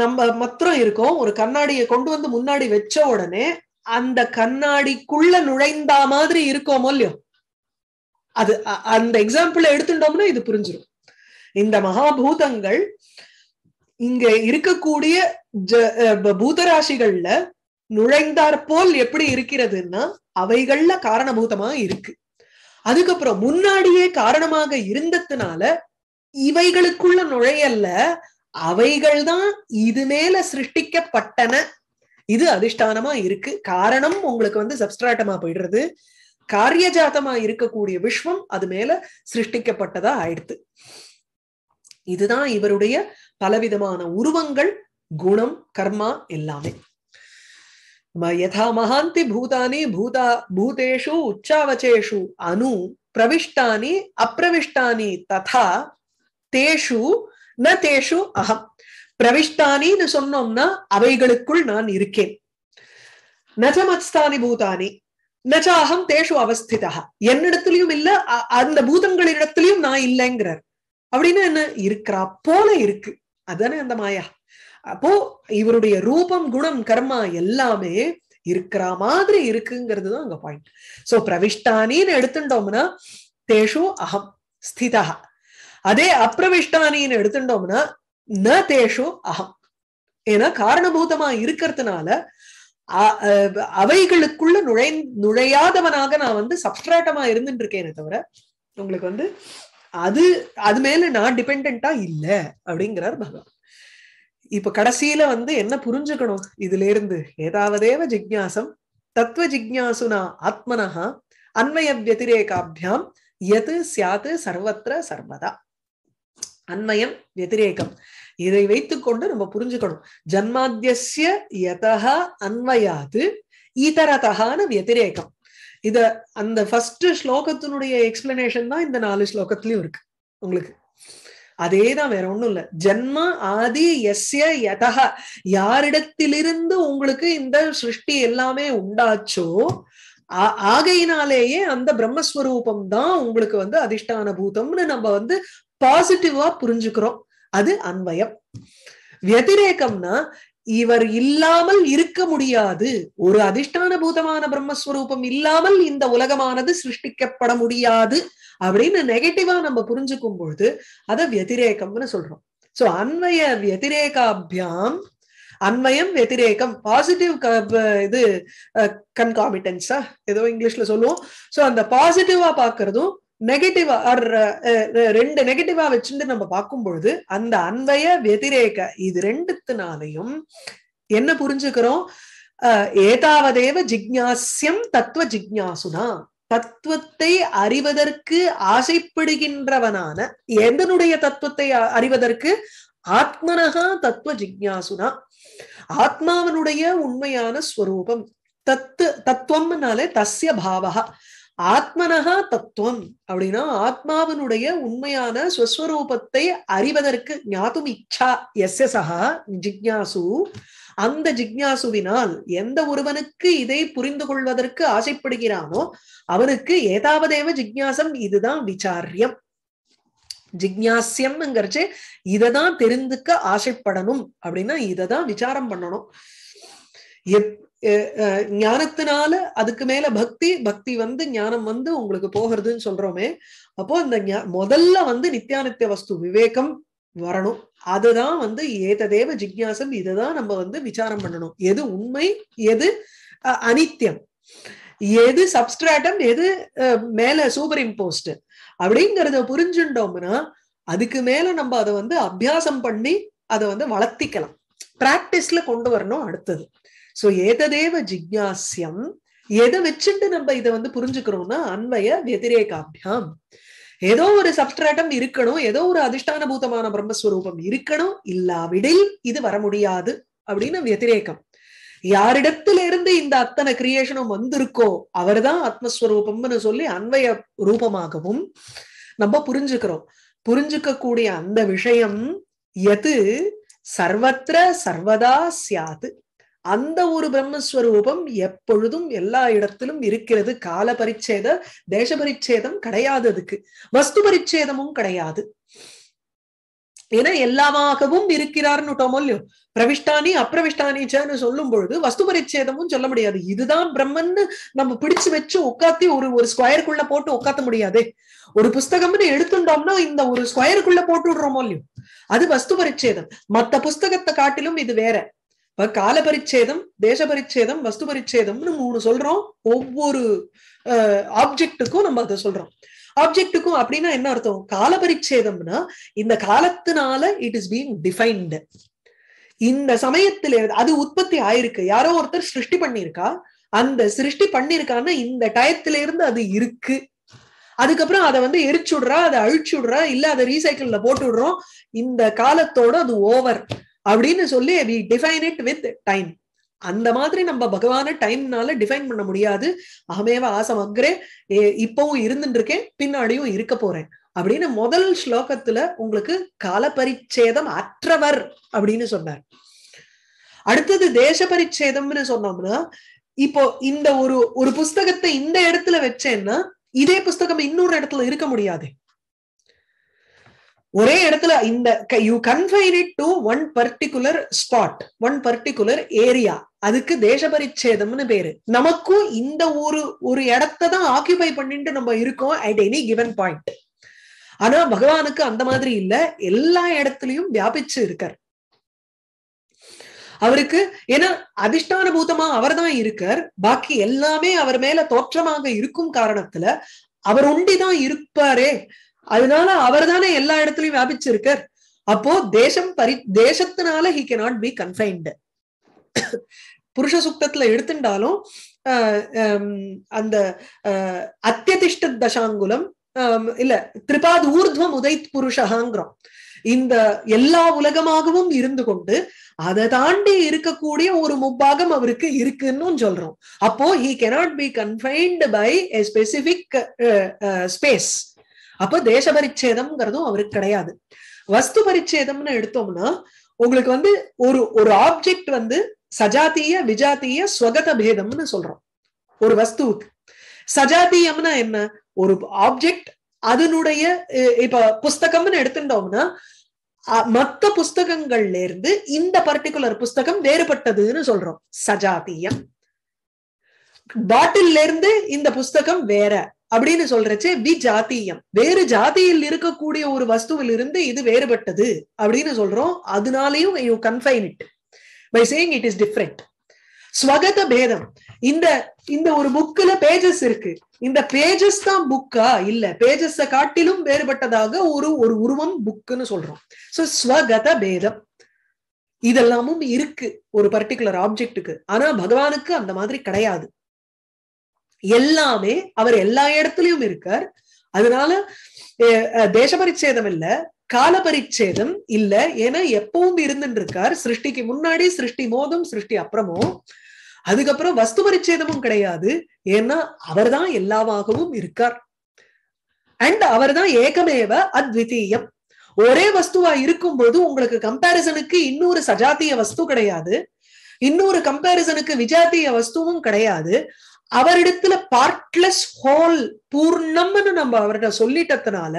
நம்ம மற்றம் இருக்கோம் ஒரு கண்ணாடியை கொண்டு வந்து முன்னாடி வெச்ச உடனே அந்த கண்ணாடிக்குள்ள நுழைந்த மாதிரி இருக்கோமோ இல்லையோ அது அந்த எக்ஸாம்பிள் எடுத்துட்டோம்னா இது புரிஞ்சிரும் இந்த மகாபூதங்கள் இங்க இருக்கக்கூடிய பூதராசிகள்ல நுழைந்தார் போல் எப்படி இருக்கிறதுன்னா அவைகள்ல காரணபூதமா இருக்கு அதுக்கப்புறம் முன்னாடியே காரணமாக இருந்ததுனால இவைகளுக்குள்ள நுழையல்ல அவைகள் தான் இது மேல சிருஷ்டிக்கப்பட்டன இது அதிஷ்டானமா இருக்கு காரணம் உங்களுக்கு வந்து சப்ஸ்ட்ராட்டமா போயிடுறது காரியஜாதமா இருக்கக்கூடிய விஸ்வம் அது மேல சிருஷ்டிக்கப்பட்டதா ஆயிடுது இதுதான் இவருடைய பலவிதமான உருவங்கள் குணம் கர்மா எல்லாமே यथा महान्ति भूतानि भूता भूतेषु उच्चावचेषु अनु प्रविष्टानि अप्रविष्टानि तथा तेषु न तेषु अहम् प्रविष्टानि न सोन्नोम्ना अवैगळुक्कुल नान इरुक्केन न च मत्स्थानि भूतानि न च अहम् तेषु अवस्थितः एन्निडत्तिलुम इल्ल अंद भूतंगळिडत्तिलुम नान इल्लैंगरार अप्पडिना एन्न इरुक्रा पोल इरुक्कु अदाने अंद माया அப்போ இவருடைய ரூபம் குணம் கர்மா எல்லாமே இருக்கிற மாதிரி இருக்குங்கிறது தான் அங்க பாயிண்ட் சோ பிரவிஷ்டானின்னு எடுத்துட்டோம்னா தேஷு அஹம் ஸ்திதா அதே அப்ரவிஷ்டானின்னு எடுத்துட்டோம்னா ந தேஷு அஹம் ஏன்னா காரணபூதமா இருக்கிறதுனால அவைகளுக்குள்ள நுழை நுழையாதவனாக நான் வந்து சப்ஸ்ட்ராட்டமா இருந்துட்டு இருக்கேனே தவிர உங்களுக்கு வந்து அது அது மேல நான் டிபெண்டா இல்ல அப்படிங்கிறார் பகவான் இப்ப கடைசியில வந்து என்ன புரிஞ்சுக்கணும் இதுல இருந்து ஏதாவதேவ ஜிக்ஞாசம் தத்துவ ஜிக்ஞாசுனா ஆத்மனஹ அன்வய வதிரேகாப்யாம் யத் ஸ்யாத் சர்வத்ர சர்வதா அன்வயம் வதிரேகம் இதை வைத்துக்கொண்டு நம்ம புரிஞ்சுக்கணும் ஜன்மாத்யஸ்ய யதஹ அன்வயாத் இதரதஹான வதிரேகம் இத அந்த ஃபர்ஸ்ட் ஸ்லோகத்தினுடைய எக்ஸ்பிளனேஷன் தான் இந்த நாலு ஸ்லோகத்திலயும் இருக்கு உங்களுக்கு அதேதான் வேற ஒண்ணும் இல்ல ஜன்ம ஆதி யஸ்ய யதஹ யாரிடத்திலிருந்து உங்களுக்கு இந்த சிருஷ்டி எல்லாமே உண்டாச்சோ ஆகையினாலேயே அந்த பிரம்மஸ்வரூபம் தான் உங்களுக்கு வந்து அதிஷ்டான பூதம்னு நம்ம வந்து பாசிட்டிவா புரிஞ்சுக்கிறோம் அது அன்வயம் வதிரேகம்னா இவர் இல்லாமல் இருக்க முடியாது ஒரு அதிஷ்டான பூதமான பிரம்மஸ்வரூபம் இல்லாமல் இந்த உலகமானது சிருஷ்டிக்கப்பட முடியாது அப்படின்னு நெகட்டிவா நம்ம புரிஞ்சுக்கும் பொழுது அதை வதிரேகம்னு சொல்றோம் சோ அன்வய வதிரேகாபியாம் அன்வயம் வதிரேகம் பாசிட்டிவ் இது கன்காமிட்டன்ஸா ஏதோ இங்கிலீஷ்ல சொல்லுவோம் சோ அந்த பாசிட்டிவா பாக்குறதும் நெகட்டிவா ரெண்டு நெகட்டிவா வச்சுட்டு நம்ம பார்க்கும் பொழுது அந்த அன்வய வதிரேக இது ரெண்டுத்தினாலையும் என்ன புரிஞ்சுக்கிறோம் அஹ் ஏதாவதேவ ஜிக்ஞாஸ்யம் தத்துவ ஜிக்ஞாசுனா தத்துவத்தை அறிவதற்கு ஆசைப்படுகின்றவனான எதனுடைய தத்துவத்தை அறிவதற்கு ஆத்மனஹ தத்துவ ஜிக்ஞாசுனா ஆத்மாவனுடைய உண்மையான ஸ்வரூபம் தத்து தத்துவம்னாலே தஸ்ய பாவஹ ஆத்மனஹ தத்துவம் அப்படின்னா ஆத்மாவனுடைய உண்மையான ஸ்வஸ்வரூபத்தை அறிவதற்கு ஞாதும் இச்சா எஸ்ய சஹா ஜிக்ஞாசு அந்த ஜிக்ஞாசுவினால் எந்த ஒருவனுக்கு இதை புரிந்து கொள்வதற்கு ஆசைப்படுகிறானோ அவனுக்கு ஏதாவதேவ ஜிக்ஞாசம் இதுதான் விசாரியம் ஜிக்ஞாசியம்ங்கிறச்சு இததான் தெரிந்துக்க ஆசைப்படணும் அப்படின்னா இததான் விசாரம் பண்ணணும் ஞானத்தினால அதுக்கு மேல பக்தி பக்தி வந்து ஞானம் வந்து உங்களுக்கு போகிறதுன்னு சொல்றோமே அப்போ இந்த முதல்ல வந்து நித்தியானித்திய வஸ்து விவேகம் வரணும் அதுதான் வந்து ஏததேவ ஜிக்ஞாசம் இதுதான் நம்ம வந்து விசாரம் பண்ணணும் எது உண்மை எது அனித்தியம் எது சப்ஸ்ட்ராட்டம் எது மேல சூப்பர் இம்போஸ்ட் அப்படிங்கறத புரிஞ்சுட்டோம்னா அதுக்கு மேல நம்ம அதை வந்து அபியாசம் பண்ணி அதை வந்து வளர்த்திக்கலாம் பிராக்டிஸ்ல கொண்டு வரணும் அடுத்தது சோ ஏததேவ ஜிக்ஞாசியம் எதை வச்சுட்டு நம்ம இதை வந்து புரிஞ்சுக்கிறோம்னா அன்வய வதிரேகாபியாம் ஏதோ ஒரு சப்ஸ்ட்ராட்டம் இருக்கணும் ஏதோ ஒரு அதிஷ்டான பூதமான பிரம்மஸ்வரூபம் இருக்கணும் இல்லாவிடில் இது வர முடியாது அப்படின்னு வதிரேகம் யாரிடத்திலிருந்து இந்த அத்தனை கிரியேஷனும் வந்திருக்கோ அவர்தான் ஆத்மஸ்வரூபம்னு சொல்லி அன்வய ரூபமாகவும் நம்ம புரிஞ்சுக்கிறோம் புரிஞ்சுக்க கூடிய அந்த விஷயம் எது சர்வத்ர சர்வதா ஸ்யாது அந்த ஒரு பிரம்மஸ்வரூபம் எப்பொழுதும் எல்லா இடத்திலும் இருக்கிறது கால பரிச்சேத தேச பரிச்சேதம் கிடையாது அதுக்கு வஸ்து பரிச்சேதமும் கிடையாது ஏனா எல்லாமாகவும் இருக்கிறார்னு டோமல்ல பிரவிஷ்டானி அப்ரவிஷ்டானி சேன்னு சொல்லும் பொழுது வஸ்து பரிச்சேதமும் சொல்ல முடியாது. இதுதான் பிரம்மன் நம்ம பிடிச்சு வெச்சு உட்காத்தி ஒரு ஒரு ஸ்கொயருக்குள்ள போட்டு உட்காத்த முடியாது. ஒரு புத்தகம்னு எடுத்துட்டோம்னா இந்த ஒரு ஸ்கொயருக்குள்ள போட்டு விடுறோமல்ல அது வஸ்து பரிச்சேதம். மத்த புத்தகத்தை காட்டிலும் இது வேற. இப்ப கால பரிச்சேதம், தேச பரிச்சேதம், வஸ்து பரிச்சேதம்னு மூணு சொல்றோம். ஒவ்வொரு ஆப்ஜெக்ட்டுக்கும் நம்ம அதை சொல்றோம். ஆப்ஜெக்ட்டுக்கும் அப்படின்னா என்ன அர்த்தம்? கால பரிச்சேதம்னா இந்த காலத்தினால இட் இஸ் பீங் டிஃபைன்டு. இந்த சமயத்துல அது உற்பத்தி ஆயிருக்கு, யாரோ ஒருத்தர் சிருஷ்டி பண்ணிருக்கா, அந்த சிருஷ்டி பண்ணிருக்கான்னா இந்த டயத்துல இருந்து அது இருக்கு. அதுக்கப்புறம் அதை வந்து எரிச்சுடுறா, அதை அழிச்சுடுறா, இல்ல அதை ரீசைக்கிள்ல போட்டு விடுறோம், இந்த காலத்தோட அது ஓவர் அப்படின்னு சொல்லி we define it with time. அந்த மாதிரி நம்ம பகவான டைம்னால டிஃபைன் பண்ண முடியாது. அகமேவ ஆசம் அக்ரே, இப்பவும் இருந்துட்டு இருக்கேன், பின்னாடியும் இருக்க போறேன் அப்படின்னு முதல் ஸ்லோகத்துல உங்களுக்கு கால பரிச்சேதம் அற்றவர் அப்படின்னு சொன்னார். அடுத்தது தேச பரிச்சேதம்னு சொன்னோம்னா இப்போ இந்த ஒரு ஒரு புஸ்தகத்தை இந்த இடத்துல வச்சேன்னா இதே புஸ்தகம் இன்னொரு இடத்துல இருக்க முடியாது. ஒரே இடத்துல இந்த you confine it to one particular spot, one particular area, அதுக்கு தேச பரிச்சேதம்னு பேரு. நமக்கும் இந்த ஒரு ஒரு இடத்த தான் ஆக்கியூபை பண்ணிட்டு நம்ம இருக்கோம் அட் எனி கிவன் பாயிண்ட். ஆனா பகவானுக்கு அந்த மாதிரி இல்ல, எல்லா இடத்துலயும் வியாபிச்சு இருக்கார் அவருக்கு. ஏன்னா அதிஷ்டான பூதமா அவர் தான் இருக்கார், பாக்கி எல்லாமே அவர் மேல தோற்றமாக இருக்கும் காரணத்துல அவர் ஒண்டிதான் இருப்பாரே, அதனால அவர் தானே எல்லா இடத்துலயும் வியாபிச்சிருக்கார். அப்போ தேசம் பரி தேசத்தினால ஹி கேனாட் பி கன்ஃபைன்டு. புருஷ சுக்தத்துல எடுத்துட்டாலும் அந்த அத்தியதிஷ்ட தசாங்குலம் இல்ல திரிபாத் ஊர்த்வம் உதைத் புருஷகாங்கிறோம், இந்த எல்லா உலகமாகவும் இருந்து கொண்டு அதை தாண்டி இருக்கக்கூடிய ஒரு முப்பாகம் அவருக்கு இருக்குன்னு சொல்றோம். அப்போ he cannot be confined by a specific space. அப்போ தேச பரிச்சேதம்ங்கிறதும் அவருக்கு கிடையாது. வஸ்து பரிச்சேதம்னு எடுத்தோம்னா உங்களுக்கு வந்து ஒரு ஒரு ஆப்ஜெக்ட் வந்து சஜாத்திய விஜாத்திய ஸ்வகத பேதம்னு சொல்றோம். ஒரு வஸ்துவுக்கு சஜாத்தியம்னா என்ன? ஒரு ஆப்ஜெக்ட் அதனுடைய இப்ப புஸ்தகம்னு எடுத்துட்டோம்னா மற்ற புஸ்தகங்கள்ல இருந்து இந்த பர்டிகுலர் புஸ்தகம் வேறுபட்டதுன்னு சொல்றோம் சஜாத்தியம். பாட்டில்ல இருந்து இந்த புஸ்தகம் வேற அப்படின்னு சொல்றச்சே விஜாத்தியம், வேறு ஜாதியில் இருக்கக்கூடிய ஒரு வஸ்துவில் இருந்து இது வேறுபட்டது அப்படின்னு சொல்றோம். அதனாலையும் you confine it by saying it is different. ஸ்வகத பேதம், இந்த இந்த ஒரு புக்ல பேஜஸ் இருக்கு, இந்த பேஜஸ் தான் புக்கா இல்ல பேஜஸ காட்டிலும் வேறுபட்டதாக ஒரு ஒரு உருவம் புக்குன்னு சொல்றோம். சோ ஸ்வகத பேதம் இதெல்லாமும் இருக்கு ஒரு பர்டிகுலர் ஆப்ஜெக்டுக்கு. ஆனா பகவானுக்கு அந்த மாதிரி கிடையாது, எல்லாமே அவர் எல்லா இடத்துலயும் இருக்கார். அதனால தேச பரிச்சேதம் இல்ல, கால பரிச்சேதம் இல்ல, ஏன்னா எப்பவும் இருந்துட்டு இருக்கார். சிருஷ்டிக்கு முன்னாடி சிருஷ்டி மோதும், சிருஷ்டி அப்புறமோ. அதுக்கப்புறம் வஸ்து பரிச்சேதமும் கிடையாது, ஏன்னா அவர் தான் எல்லாமாகவும் இருக்கார். அண்ட் அவர் தான் ஏகமேவ அத்விதீயம். ஒரே வஸ்துவா இருக்கும்போது உங்களுக்கு கம்பாரிசனுக்கு இன்னொரு சஜாத்திய வஸ்து கிடையாது, இன்னொரு கம்பாரிசனுக்கு விஜாத்திய வஸ்துவும் கிடையாது. அவரிடத்துல பார்ட்லெஸ் ஹோல் பூர்ணம்னு நம்ம அவர்கிட்ட சொல்லிட்டதுனால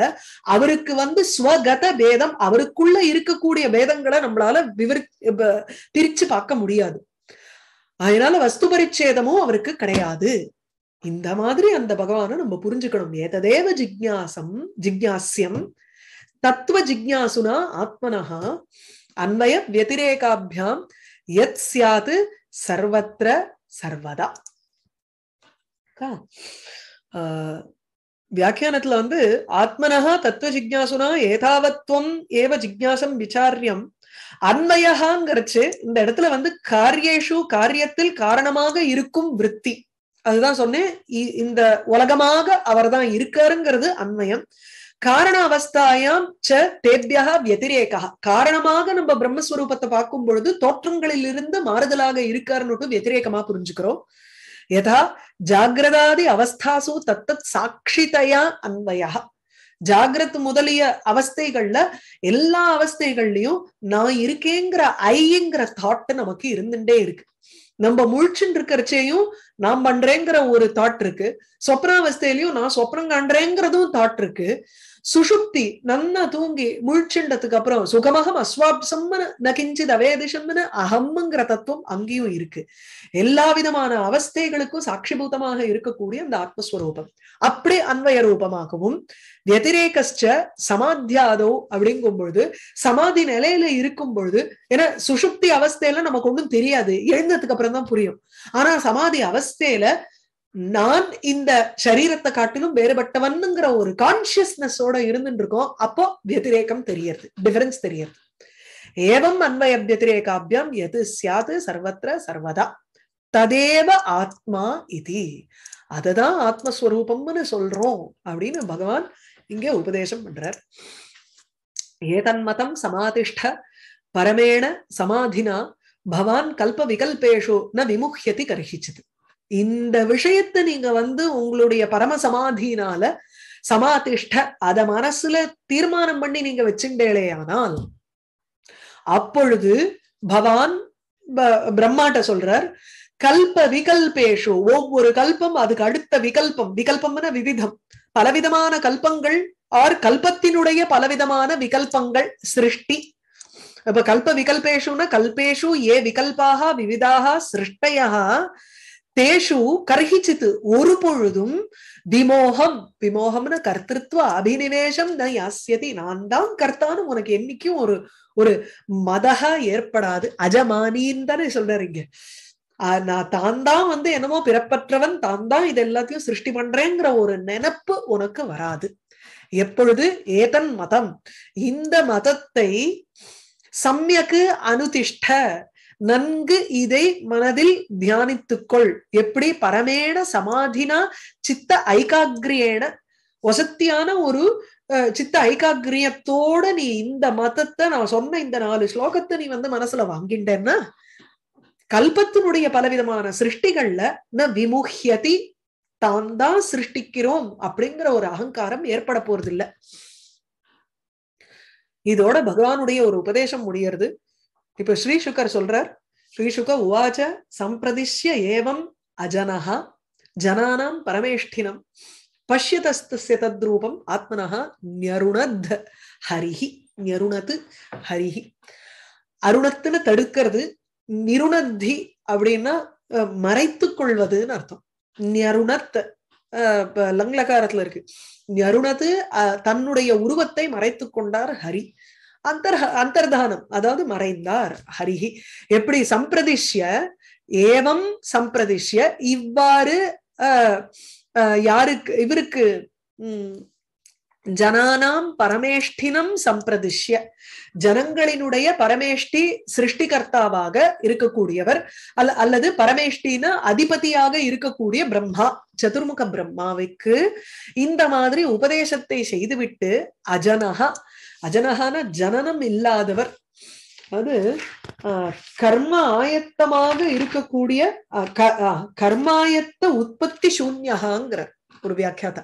அவருக்கு வந்து ஸ்வகத பேதம், அவருக்குள்ள இருக்கக்கூடிய பேதங்களை நம்மளால விவர் பிரிச்சு பார்க்க முடியாது. அதனால வஸ்து பரிச்சேதமும் அவருக்கு கிடையாது. இந்த மாதிரி அந்த பகவானை நம்ம புரிஞ்சுக்கணும். ஏததேவ ஜிக்ஞாசம் ஜிக்ஞாசியம் தத்துவ ஜிக்ஞாசுனா ஆத்மனஹா அன்வய வத்திரேகாபியாம் யத் ஸ்யாது சர்வத்ர சர்வதா. வியாக்கியானத்துல வந்து ஆத்மனஹா தத்துவ ஜிக்ஞாசுனா ஏதாவத்வம் ஏவ ஜிக்ஞாசம் விசாரியம் அன்மயஹாங்கிறச்சு. இந்த இடத்துல வந்து காரியேஷு காரியத்தில் காரணமாக இருக்கும் விருத்தி, அதுதான் சொன்னேன், இந்த உலகமாக அவர் தான் இருக்காருங்கிறது அன்மயம். காரண அவஸ்தாயாம் ச தேப்யா வத்திரேகா, காரணமாக நம்ம பிரம்மஸ்வரூபத்தை பார்க்கும் பொழுது தோற்றங்களில் இருந்து மாறுதலாக இருக்காருன்னு வத்திரேகமா புரிஞ்சுக்கிறோம். யதா ஜாகிரதாதி அவஸ்தாசு தத்தத் சாட்சிதயா அன்வயா, ஜாகிரத் முதலிய அவஸ்தைகள்ல எல்லா அவஸ்தைகள்லயும் நான் இருக்கேங்கிற ஐங்கிற தாட் நமக்கு இருந்துட்டே இருக்கு. நம்ம முழிச்சுட்டு இருக்கிறச்சேயும் நான் பண்றேங்கிற ஒரு தாட் இருக்கு, சொப்னாவஸ்தையிலயும் நான் சொப்னம் காண்றேங்கிறதும் தாட் இருக்கு, சுஷுப்தி நன்ன தூங்கி முழிச்செண்டதுக்கு அப்புறம் சுகமகம் அஸ்வாப்சம்னு ந கிஞ்சித் அவேதிஷம்னு அகம்ங்கிற தத்துவம் அங்கேயும் இருக்கு. எல்லா விதமான அவஸ்தைகளுக்கும் சாட்சிபூதமாக இருக்கக்கூடிய அந்த ஆத்மஸ்வரூபம் அப்படி அன்வய ரூபமாகவும் வத்திரேகச்ச சமாத்தியாதோ அப்படிங்கும் பொழுது சமாதி நிலையில இருக்கும் பொழுது, ஏன்னா சுஷுப்தி அவஸ்தையில நமக்கு ஒன்றும் தெரியாது, எழுந்ததுக்கு அப்புறம் தான் புரியும். ஆனா சமாதி அவஸ்தையில நான் இந்த சரீரத்தை காட்டிலும் வேறுபட்டவன்னுங்கிற ஒரு கான்சியஸ்னஸோட இருந்துட்டு இருக்கோம். அப்போ வத்திரேகம் தெரியறது, டிஃபரன்ஸ் தெரியறது. ஏவம் அன்வய வத்திரேகாபியம் எது சியாது சர்வத்திர சர்வதா ததேவ ஆத்மா இது, அதுதான் ஆத்மஸ்வரூபம்னு சொல்றோம் அப்படின்னு பகவான் இங்க உபதேசம் பண்றார். ஏதன்மதம் சமாதிஷ்ட பரமேண சமாதினா பவான் கல்ப விகல்பேஷு ந விமுஹ்யதி கர்ஹிச்சது. இந்த விஷயத்தை நீங்க வந்து உங்களுடைய பரம சமாதினால சமாதிஷ்ட அத மனசுல தீர்மானம் பண்ணி நீங்க வச்சுட்டேலேயானால் அப்பொழுது பவான் பிரம்மாட்ட சொல்றார், கல்ப விகல்பேஷு, ஒவ்வொரு கல்பம் அதுக்கு அடுத்த விகல்பம், விகல்பம்னா விவிதம், பலவிதமான கல்பங்கள் ஆர் கல்பத்தினுடைய பலவிதமான விகல்பங்கள் சிருஷ்டி. அப்ப கல்ப விகல்பேஷுனா கல்பேஷு ஏ விகல்பாக விவிதாக சிருஷ்டயா தேஷு கர்ஹிச்சித்து ஒரு பொழுதும் விமோகம், விமோகம்னு கர்த்திருவ அபினிவேஷம் ந யாசியதி, நான் தான் கர்த்தான்னு உனக்கு என்னைக்கும் ஒரு ஒரு மதகா ஏற்படாது. அஜமானின்னு தானே சொல்றீங்க, நான் தான் தான் வந்து என்னமோ பிறப்பற்றவன், தான் தான் இது எல்லாத்தையும் சிருஷ்டி பண்றேங்கிற ஒரு நினைப்பு உனக்கு வராது. எப்பொழுது ஏதன் மதம், இந்த மதத்தை சம்யக்கு அனுதிஷ்ட, நன்கு இதை மனதில் தியானித்துக்கொள். எப்படி பரமேண சமாதினா சித்த ஐகாகிரியேன, வசத்தியான ஒரு சித்த ஐகாகிரியத்தோட நீ இந்த மதத்தை, நான் சொன்ன இந்த நாலு ஸ்லோகத்தை நீ வந்து மனசுல வாங்கிட்டேன்னா கல்பத்தினுடைய பலவிதமான சிருஷ்டிகள்ல ந விமுஹ்யதி, தான் தான் சிருஷ்டிக்கிறோம் அப்படிங்கிற ஒரு அகங்காரம் ஏற்பட போறது இல்லை. இதோட பகவானுடைய ஒரு உபதேசம் முடியறது. இப்ப ஸ்ரீ சுகர் சொல்றார், ஸ்ரீ சுகர் உவாச்ச சம்பிரதிஷ்ய ஏவம் அஜனஹா ஜனானாம் பரமேஷ்டினம் பஷ்யதஸ்தஸ்ய தத்ரூபம் ஆத்மனஹா ஞருணத் ஹரிஹி, ஞருணத் ஹரிஹி, அருணத்துன்னு தடுக்கிறது, நிருணத்தி அப்படின்னா மறைத்து கொள்வதுன்னு அர்த்தம். ஞருணத் லங்லகாரத்துல இருக்கு, ஞருணத்து தன்னுடைய உருவத்தை மறைத்து கொண்டார் ஹரி, அந்தர் அந்தர்தானம் அதாவது மறைந்தார் ஹரிஹி. எப்படி சம்பிரதிஷ்ய ஏவம் சம்பிரதிஷ்ய, இவ்வாறு அஹ் அஹ் யாருக்கு, இவருக்கு உம் ஜனானாம் பரமேஷ்டினம் சம்பிரதிஷ்ய, ஜனங்களினுடைய பரமேஷ்டி சிருஷ்டிகர்த்தாவாக இருக்கக்கூடியவர் அல்ல அல்லது பரமேஷ்டின அதிபதியாக இருக்கக்கூடிய பிரம்மா, சதுர்முக பிரம்மாவுக்கு இந்த மாதிரி உபதேசத்தை செய்துவிட்டு அஜனஹா, அஜனஹான ஜனனம் இல்லாதவர், அது கர்ம ஆயத்தமாக இருக்கக்கூடிய கர்மாயத்த உற்பத்தி சூன்யகாங்கிறார் ஒரு வியாக்கியாதா.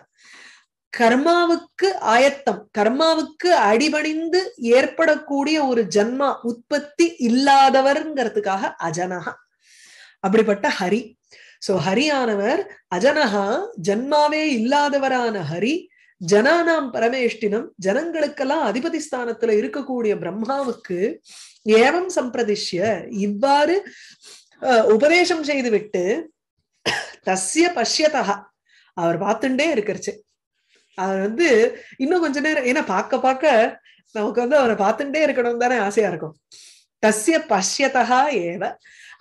கர்மாவுக்கு ஆயத்தம், கர்மாவுக்கு அடிபணிந்து ஏற்படக்கூடிய ஒரு ஜன்மா உற்பத்தி இல்லாதவர்ங்கிறதுக்காக அஜனஹா அப்படிப்பட்ட ஹரி. சோ ஹரியானவர் அஜனஹா, ஜன்மாவே இல்லாதவரான ஹரி, ஜனானாம் பரமேஷ்டினம், ஜனங்களுக்கெல்லாம் அதிபதி ஸ்தானத்துல இருக்கக்கூடிய பிரம்மாவுக்கு ஏவம் சம்பிரதிஷ்ய இவ்வாறு உபதேசம் செய்துவிட்டு தஸ்ய பஷ்யதஹா, அவர் பார்த்துட்டே இருக்கிறச்சு. அவர் வந்து இன்னும் கொஞ்ச நேரம், ஏன்னா பார்க்க பார்க்க நமக்கு வந்து அவரை பார்த்துட்டே இருக்கணும் தானே ஆசையா இருக்கும். தஸ்ய பஷ்யதா ஏவ,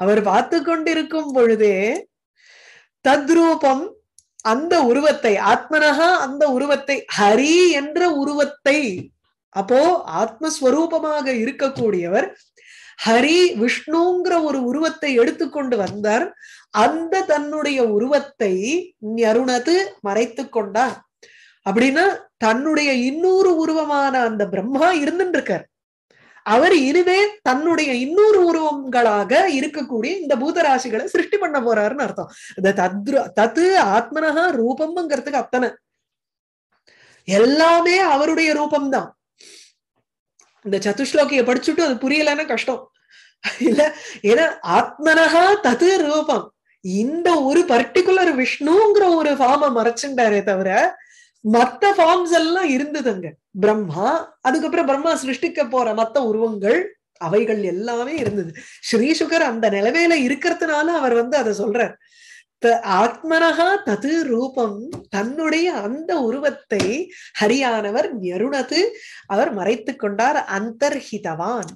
அவர் பார்த்து கொண்டிருக்கும் பொழுதே தத்ரூபம், அந்த உருவத்தை ஆத்மனஹா, அந்த உருவத்தை ஹரி என்ற உருவத்தை, அப்போ ஆத்மஸ்வரூபமாக இருக்கக்கூடியவர் ஹரி விஷ்ணுங்கிற ஒரு உருவத்தை எடுத்துக்கொண்டு வந்தார். அந்த தன்னுடைய உருவத்தை ஞருணது மறைத்து கொண்டார். அப்படின்னா தன்னுடைய இன்னொரு உருவமான அந்த பிரம்மா இருந்துட்டு இருக்கார், அவர் இனிமே தன்னுடைய இன்னொரு உருவங்களாக இருக்கக்கூடிய இந்த பூதராசிகளை சிருஷ்டி பண்ண போறாருன்னு அர்த்தம். இந்த தத்ரு தத்து ஆத்மனஹா ரூபம்ங்கிறதுக்கு அத்தனை எல்லாமே அவருடைய ரூபம்தான். இந்த சதுஸ்லோகியை படிச்சுட்டு அது புரியலன்னா கஷ்டம் இல்ல, ஏன்னா ஆத்மனஹா தத்து ரூபம், இந்த ஒரு பர்டிகுலர் விஷ்ணுங்கிற ஒரு ஃபார்மை மறைச்சுட்டாரே தவிர மற்ற ஃபார்ம்ஸ் எல்லாம் இருந்ததுங்க. பிரம்மா, அதுக்கப்புறம் பிரம்மா சிருஷ்டிக்க போற மற்ற உருவங்கள் அவைகள் எல்லாமே இருந்தது. ஸ்ரீசுகர் அந்த நிலவையில இருக்கிறதுனால அவர் வந்து அதை சொல்றார். ஆத்மனகா தது ரூபம், தன்னுடைய அந்த உருவத்தை ஹரியானவர் நெருணது அவர் மறைத்து கொண்டார். அந்தர்ஹிதவான்,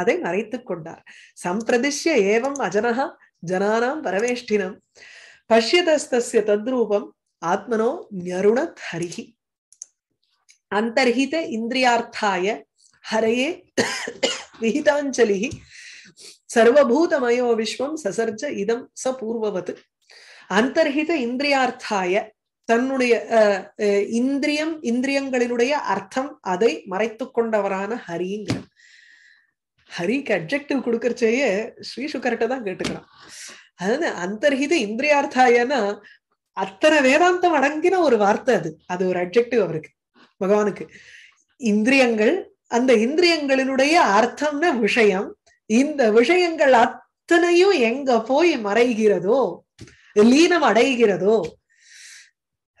அதை மறைத்து கொண்டார். சம்பிரதிஷ்ய ஏவம் அஜனஹா ஜனானாம் பரவேஷ்டினம் பஷ்யதஸ்தஸ்ய தத்ரூபம் ஆத்மனோ நெருணத் ஹரிஹி. அந்தர்ஹித இந்திரியார்த்தாய ஹரையே விஹிதாஞ்சலி सर्वभूतमयो विश्वं ससर्ज इदं स पूर्ववत्. अंतर्हित इंद्रियार्थाय तन्नुडैय इंद्रियम इंद्रियंगळिनुडैय अर्थम अदै मरैत्तुकोंडवरान हरिंगल. हरिक एडजेक्टिव कुडुकरचेये श्री शुकरट्टा तान केट्टुक्रान. अदु अंतर्हित इंद्रियार्थायना अत्तन वेदांतम अडंगिन ओरु वार्त्तै. अदु अदु ओरु एडजेक्टिव अवरुक्कु भगवानुक्कु. इंद्रियंगळ अंद इंद्रियंगळिनुडैय अर्थमना विषयम. இந்த விஷயங்கள் அத்தனையும் எங்க போய் மறைகிறதோ லீனம் அடைகிறதோ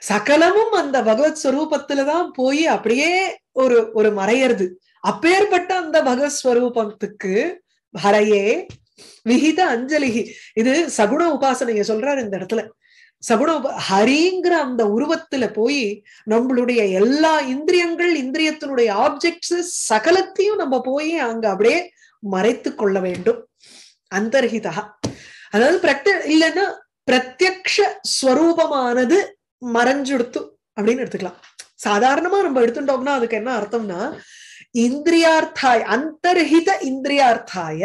சகலமும் அந்த பகவத் ஸ்வரூபத்துலதான் போய் அப்படியே ஒரு ஒரு மறையிறது. அப்பேற்பட்ட அந்த பகவத் ஸ்வரூபத்துக்கு ஹரையே விஹித அஞ்சலி. இது சகுண உபாசனைய சொல்றாரு இந்த இடத்துல. சகுண ஹரிங்கிற அந்த உருவத்துல போய் நம்மளுடைய எல்லா இந்திரியங்கள் இந்திரியத்தினுடைய ஆப்ஜெக்ட்ஸ் சகலத்தையும் நம்ம போய் அங்க அப்படியே மறைத்து கொள்ள வேண்டும். அந்தர்ஹிதா அதாவது பிரத்ய இல்லைன்னா பிரத்யக்ஷ ஸ்வரூபமானது மறைஞ்சுடுத்து அப்படின்னு எடுத்துக்கலாம். சாதாரணமா நம்ம எடுத்துட்டோம்னா அதுக்கு என்ன அர்த்தம்னா, இந்திரியார்த்தாய் அந்தர்ஹித இந்திரியார்த்தாய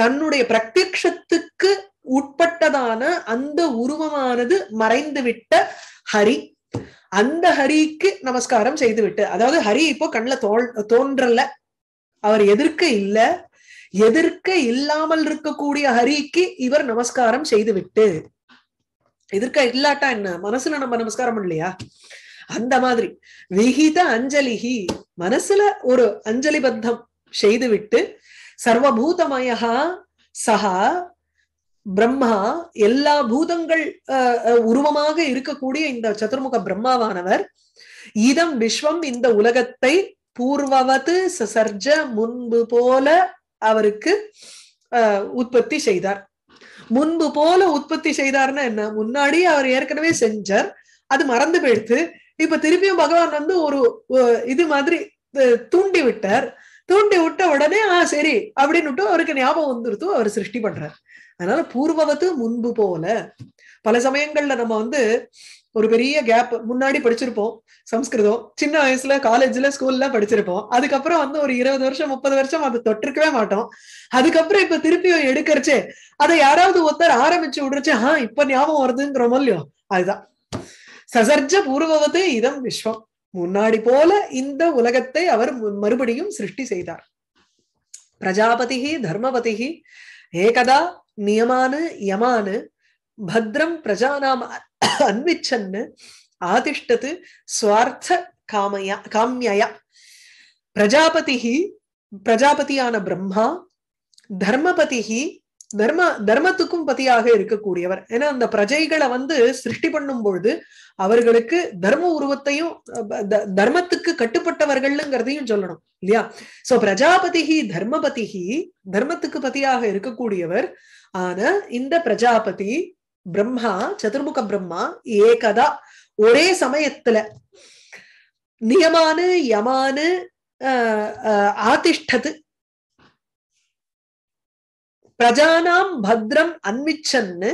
தன்னுடைய பிரத்யக்ஷத்துக்கு உட்பட்டதான அந்த உருவமானது மறைந்து விட்ட ஹரி, அந்த ஹரிக்கு நமஸ்காரம் செய்து விட்டு, அதாவது ஹரி இப்போ கண்ணுல தோல் தோன்றல, அவர் எதிர்க்க இல்ல, எதிர்க்க இல்லாமல் இருக்கக்கூடிய ஹரிக்கு இவர் நமஸ்காரம் செய்து விட்டு. எதிர்க்க இல்லாட்டா என்ன, மனசுல நம்ம நமஸ்காரம் பண்ணலையா, அந்த மாதிரி விஹித அஞ்சலிஹி மனசுல ஒரு அஞ்சலி பத்தம் செய்து விட்டு. சர்வபூதமயா சஹா பிரம்மா, எல்லா பூதங்கள் உருவமாக இருக்கக்கூடிய இந்த சதுர்முக பிரம்மாவானவர் இதம் விஸ்வம் இந்த உலகத்தை பூர்வவது சசர்ஜ முன்பு போல அவருக்கு அஹ் உற்பத்தி செய்தார். முன்பு போல உற்பத்தி செய்தார்னா என்ன, முன்னாடி அவர் ஏற்கனவே செஞ்சார், அது மறந்து போயிடுத்து. இப்ப திருப்பியும் பகவான் வந்து ஒரு இது மாதிரி தூண்டி விட்டார். தூண்டி விட்ட உடனே ஆஹ் சரி அப்படின்னு அவருக்கு ஞாபகம் வந்துருத்தோ அவர் சிருஷ்டி பண்றார். அதனால பூர்வவது முன்பு போல. பல சமயங்கள்ல நம்ம வந்து ஒரு பெரிய கேப் முன்னாடி படிச்சிருப்போம். சம்ஸ்கிருதம் சின்ன வயசுல காலேஜ்ல ஸ்கூல்ல படிச்சிருப்போம். அதுக்கப்புறம் வந்து ஒரு இருபது வருஷம் முப்பது வருஷம் அது தொட்டிருக்கவே மாட்டோம். அதுக்கப்புறம் இப்ப திருப்பியும் எடுக்கிறச்சே அதை யாராவது ஒருத்தர் ஆரம்பிச்சு விடுறச்சு ஆஹ் இப்ப ஞாபகம் வருதுங்கிறோமோ இல்லையோ, அதுதான் சசர்ஜ பூர்வவது இதம் விஸ்வம். முன்னாடி போல இந்த உலகத்தை அவர் மறுபடியும் சிருஷ்டி செய்தார். பிரஜாபதி தர்மபதி ஏகதா நியமானு யமானு பத்ரம் பிரஜானாம் அன்விச்சன்னு ஆதிஷ்டது ஸ்வார்த்த காமயா காமியா. பிரஜாபதி பிரஜாபதியான பிரம்மா, தர்மபதி தர்ம தர்மத்துக்கும் பதியாக இருக்கக்கூடியவர். ஏன்னா அந்த பிரஜைகளை வந்து சிருஷ்டி பண்ணும் பொழுது அவர்களுக்கு தர்ம உருவத்தையும் தர்மத்துக்கு கட்டுப்பட்டவர்கள்ங்கிறதையும் சொல்லணும் இல்லையா. சோ பிரஜாபதி தர்மபதி தர்மத்துக்கு பதியாக இருக்கக்கூடியவர். ஆனா இந்த பிரஜாபதி பிரம்மா சதுர்முக பிரம்மா ஏகதா ஒரே சமயத்துல நியமானு யமானு அஹ் ஆதிஷ்டது பிரஜானாம் பத்ரம் அன்விச்சன்னு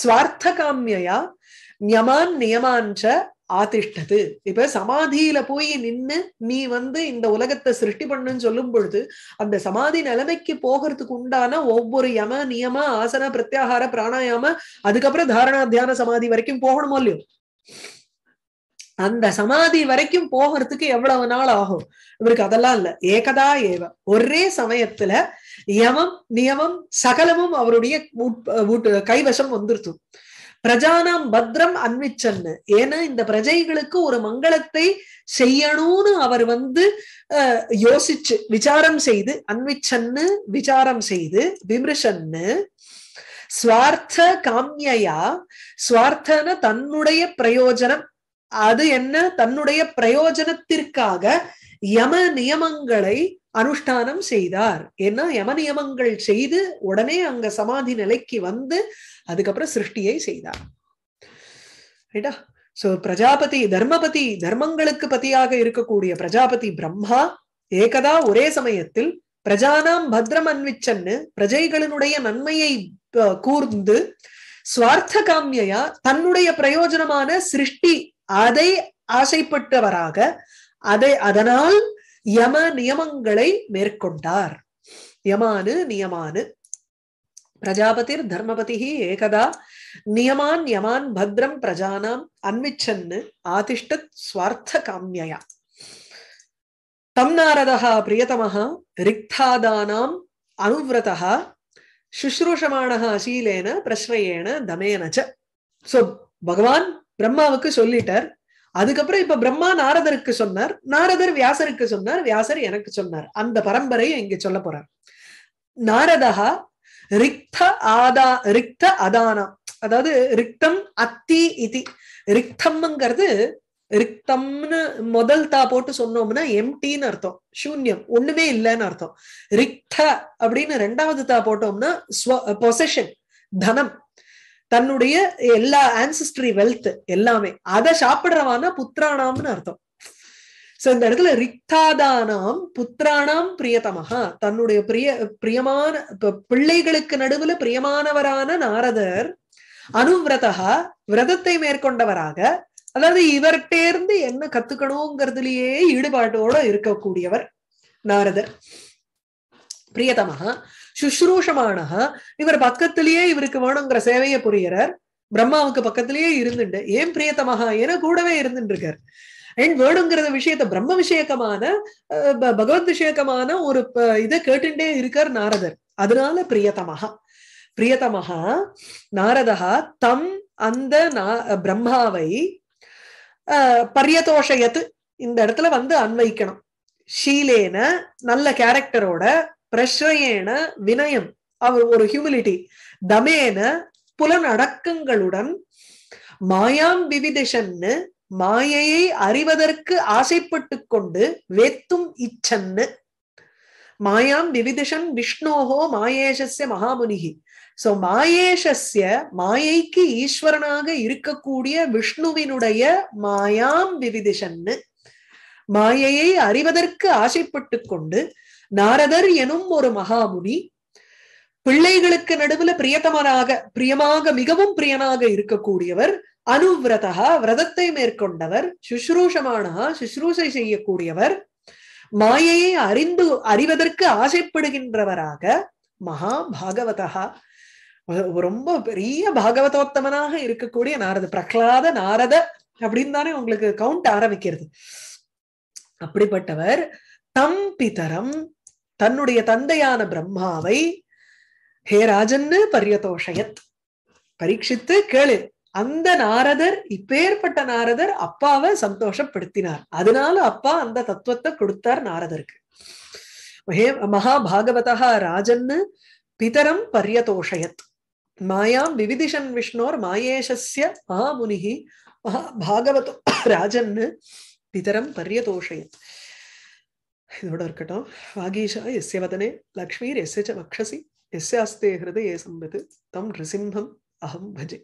ஸ்வார்த்த காமியா யமான் நியமான்ச்ச ஆதிஷ்டது. இப்ப சமாதியில போய் நின்னு நீ வந்து இந்த உலகத்தை சிருஷ்டி பண்ணுன்னு சொல்லும் பொழுது அந்த சமாதி நிலைமைக்கு போகிறதுக்கு உண்டான ஒவ்வொரு யம நியம ஆசன பிரத்யாகார பிராணாயாம அதுக்கப்புறம் தாரணா தியான சமாதி வரைக்கும் போகணுமோ இல்லையோ, அந்த சமாதி வரைக்கும் போகிறதுக்கு எவ்வளவு நாள் ஆகும் இவருக்கு, அதெல்லாம் இல்ல. ஏகதா ஏவ ஒரே சமயத்துல யமம் நியமம் சகலமும் அவருடைய கைவசம் வந்துருச்சு. பிரஜானாம் பத்ரம் அன்விச்சன்னு, ஏன்னா இந்த பிரஜைகளுக்கு ஒரு மங்களத்தை செய்யணும்னு அவர் வந்து அஹ் யோசிச்சு விசாரம் செய்து அன்விச்சன்னு விசாரம் செய்து விமர்சன்னு ஸ்வார்த்த காமியா. ஸ்வார்த்தன தன்னுடைய பிரயோஜனம் அது என்ன தன்னுடைய பிரயோஜனத்திற்காக யம நியமங்களை அனுஷ்டானம் செய்தார். ஏன்னா யம நியமங்கள் செய்து உடனே அங்க சமாதி நிலைக்கு வந்து அதுக்கப்புறம் சிருஷ்டியை செய்தார். ரைட்டா? சோ பிரஜாபதி தர்மபதி, தர்மங்களுக்கு பதியாக இருக்கக்கூடிய பிரஜாபதி பிரம்மா ஏகதா ஒரே சமயத்தில் பிரஜானாம் பத்ரம் அன்விச்சன்னு பிரஜைகளினுடைய நன்மையை கூர்ந்து சுவார்த்த காமியா தன்னுடைய பிரயோஜனமான சிருஷ்டி அதை ஆசைப்பட்டவராக அதை அதனால் யம நியமங்களை மேற்கொண்டார். யமானு நியமானு பிரஜாபதிர் தர்மபதி ஏகதா நியமான் யமான் பத்ரம் பிரஜானாம் அன்விச்சன்னு ஆதிஷ்டத் சுவார்த்த காமியா தம் நாரதா பிரியதமஹா ரிக்தாதானாம் அனுவ்ரதஹா சுஷ்ரூஷமானஹா அசீலேன பிரஸ்ரயேன தமேனச்ச. சோ பகவான் பிரம்மாவுக்கு சொல்லிட்டார். அதுக்கப்புறம் இப்ப பிரம்மா நாரதருக்கு சொன்னார், நாரதர் வியாசருக்கு சொன்னார், வியாசர் எனக்கு சொன்னார். அந்த பரம்பரையை இங்க சொல்ல போறார். நாரதஹா ரிக்த ஆதா ரிக்த அதானம், அதாவது ரிக்தம் அத்தி இதி ரிக்தம்ங்கிறது ரிக்தம்னு முதல் தா போட்டு சொன்னோம்னா எம்டின்னு அர்த்தம், சூன்யம், ஒண்ணுமே இல்லைன்னு அர்த்தம். ரிக்த அப்படின்னு ரெண்டாவது தா போட்டோம்னா பொசஷன், தனம், தன்னுடைய எல்லா ஆன்சிஸ்ட்ரி வெல்த் எல்லாமே அதை சாப்பிடுறவானா புத்திரானாம்னு அர்த்தம். சோ இந்த இடத்துல ரிக்தாதானாம் புத்திரானாம் பிரியதமஹா தன்னுடைய பிரிய பிரியமான பிள்ளைகளுக்கு நடுவுல பிரியமானவரான நாரதர் அனுவிரதஹா விரதத்தை மேற்கொண்டவராக, அதாவது இவர்கிட்டேர்ந்து என்ன கத்துக்கணுங்கிறதுலயே ஈடுபாட்டோட இருக்கக்கூடியவர் நாரதர் பிரியதமஹா சுஷ்ரூஷமானஹா இவர் பக்கத்திலேயே இவருக்கு வேணுங்கிற சேவையை புரியறார். பிரம்மாவுக்கு பக்கத்திலேயே இருந்துட்டு ஏன் பிரியதமஹா என கூடவே இருந்துட்டு இருக்கார். அண்ட் வேணுங்கிற விஷயத்த பிரம்ம விஷயகமான பகவத் விஷயகமான ஒரு இதை கேட்டுட்டே இருக்கார் நாரதர். அதனால பிரியதமஹா பிரியதமஹா நாரதஹா தம் அந்த பிரம்மாவை பரியதோஷயத்து இந்த இடத்துல வந்து அன்வைக்கணும். ஷீலேன நல்ல கேரக்டரோட, பிரஸ்ரயேன வினயம் அவர் ஒரு ஹியூமிலிட்டி, தமேன புலன் அடக்கங்களுடன், மாயாம் விவிதிஷன்னு மாயையை அறிவதற்கு ஆசைப்பட்டு கொண்டு, வேத்தும் இச்சன்னு மாயாம் விவிதிஷன் விஷ்ணோஹோ மாயேஷஸ்ய மகாமுனிகி. சோ மாயேஷஸ்ய மாயைக்கு ஈஸ்வரனாக இருக்கக்கூடிய விஷ்ணுவினுடைய மாயாம் விவிதிஷன்னு மாயையை அறிவதற்கு ஆசைப்பட்டு கொண்டு நாரதர் எனும் ஒரு மகாமுனி பிள்ளைகளுக்கு நடுவுல பிரியதமராக பிரியமாக மிகவும் பிரியனாக இருக்கக்கூடியவர், அனுவிரதஹா விரதத்தை மேற்கொண்டவர், சுஷ்ரூஷமானஹா சுஷ்ரூஷை செய்யக்கூடியவர், மாயையை அறிந்து அறிவதற்கு ஆசைப்படுகின்றவராக மகா பாகவதஹா ரொம்ப பெரிய பாகவதோத்தமனாக இருக்கக்கூடிய நாரத பிரகலாத நாரத அப்படின்னு தானே உங்களுக்கு கவுண்ட் ஆரம்பிக்கிறது. அப்படிப்பட்டவர் தம் பிதரம் தன்னுடைய தந்தையான பிரம்மாவை ஹே ராஜன்னு பரியதோஷயத் பரீட்சித்து கேளு அந்த நாரதர் இப்பேற்பட்ட நாரதர் அப்பாவை சந்தோஷப்படுத்தினார். அதனால அப்பா அந்த தத்துவத்தை கொடுத்தார் நாரதருக்கு. ஹே மகா பாகவதா ராஜன்னு பிதரம் பரியதோஷயத் மாயாம் விவிதிஷன் விஷ்ணோர் மாயேஷஸ்ய மகாமுனிஹி மகா பாகவதோ ராஜன்னு பிதரம் பரியதோஷயத். இதோட இருக்கட்டும். வாகீஷா எஸ்ய வதனே லக்ஷ்மீர் எஸ்ய ச வக்ஷசி எஸ்யாஸ்தே ஹிருதயே சம்பித் தம் நிருசிம்ஹம் அஹம் பஜே.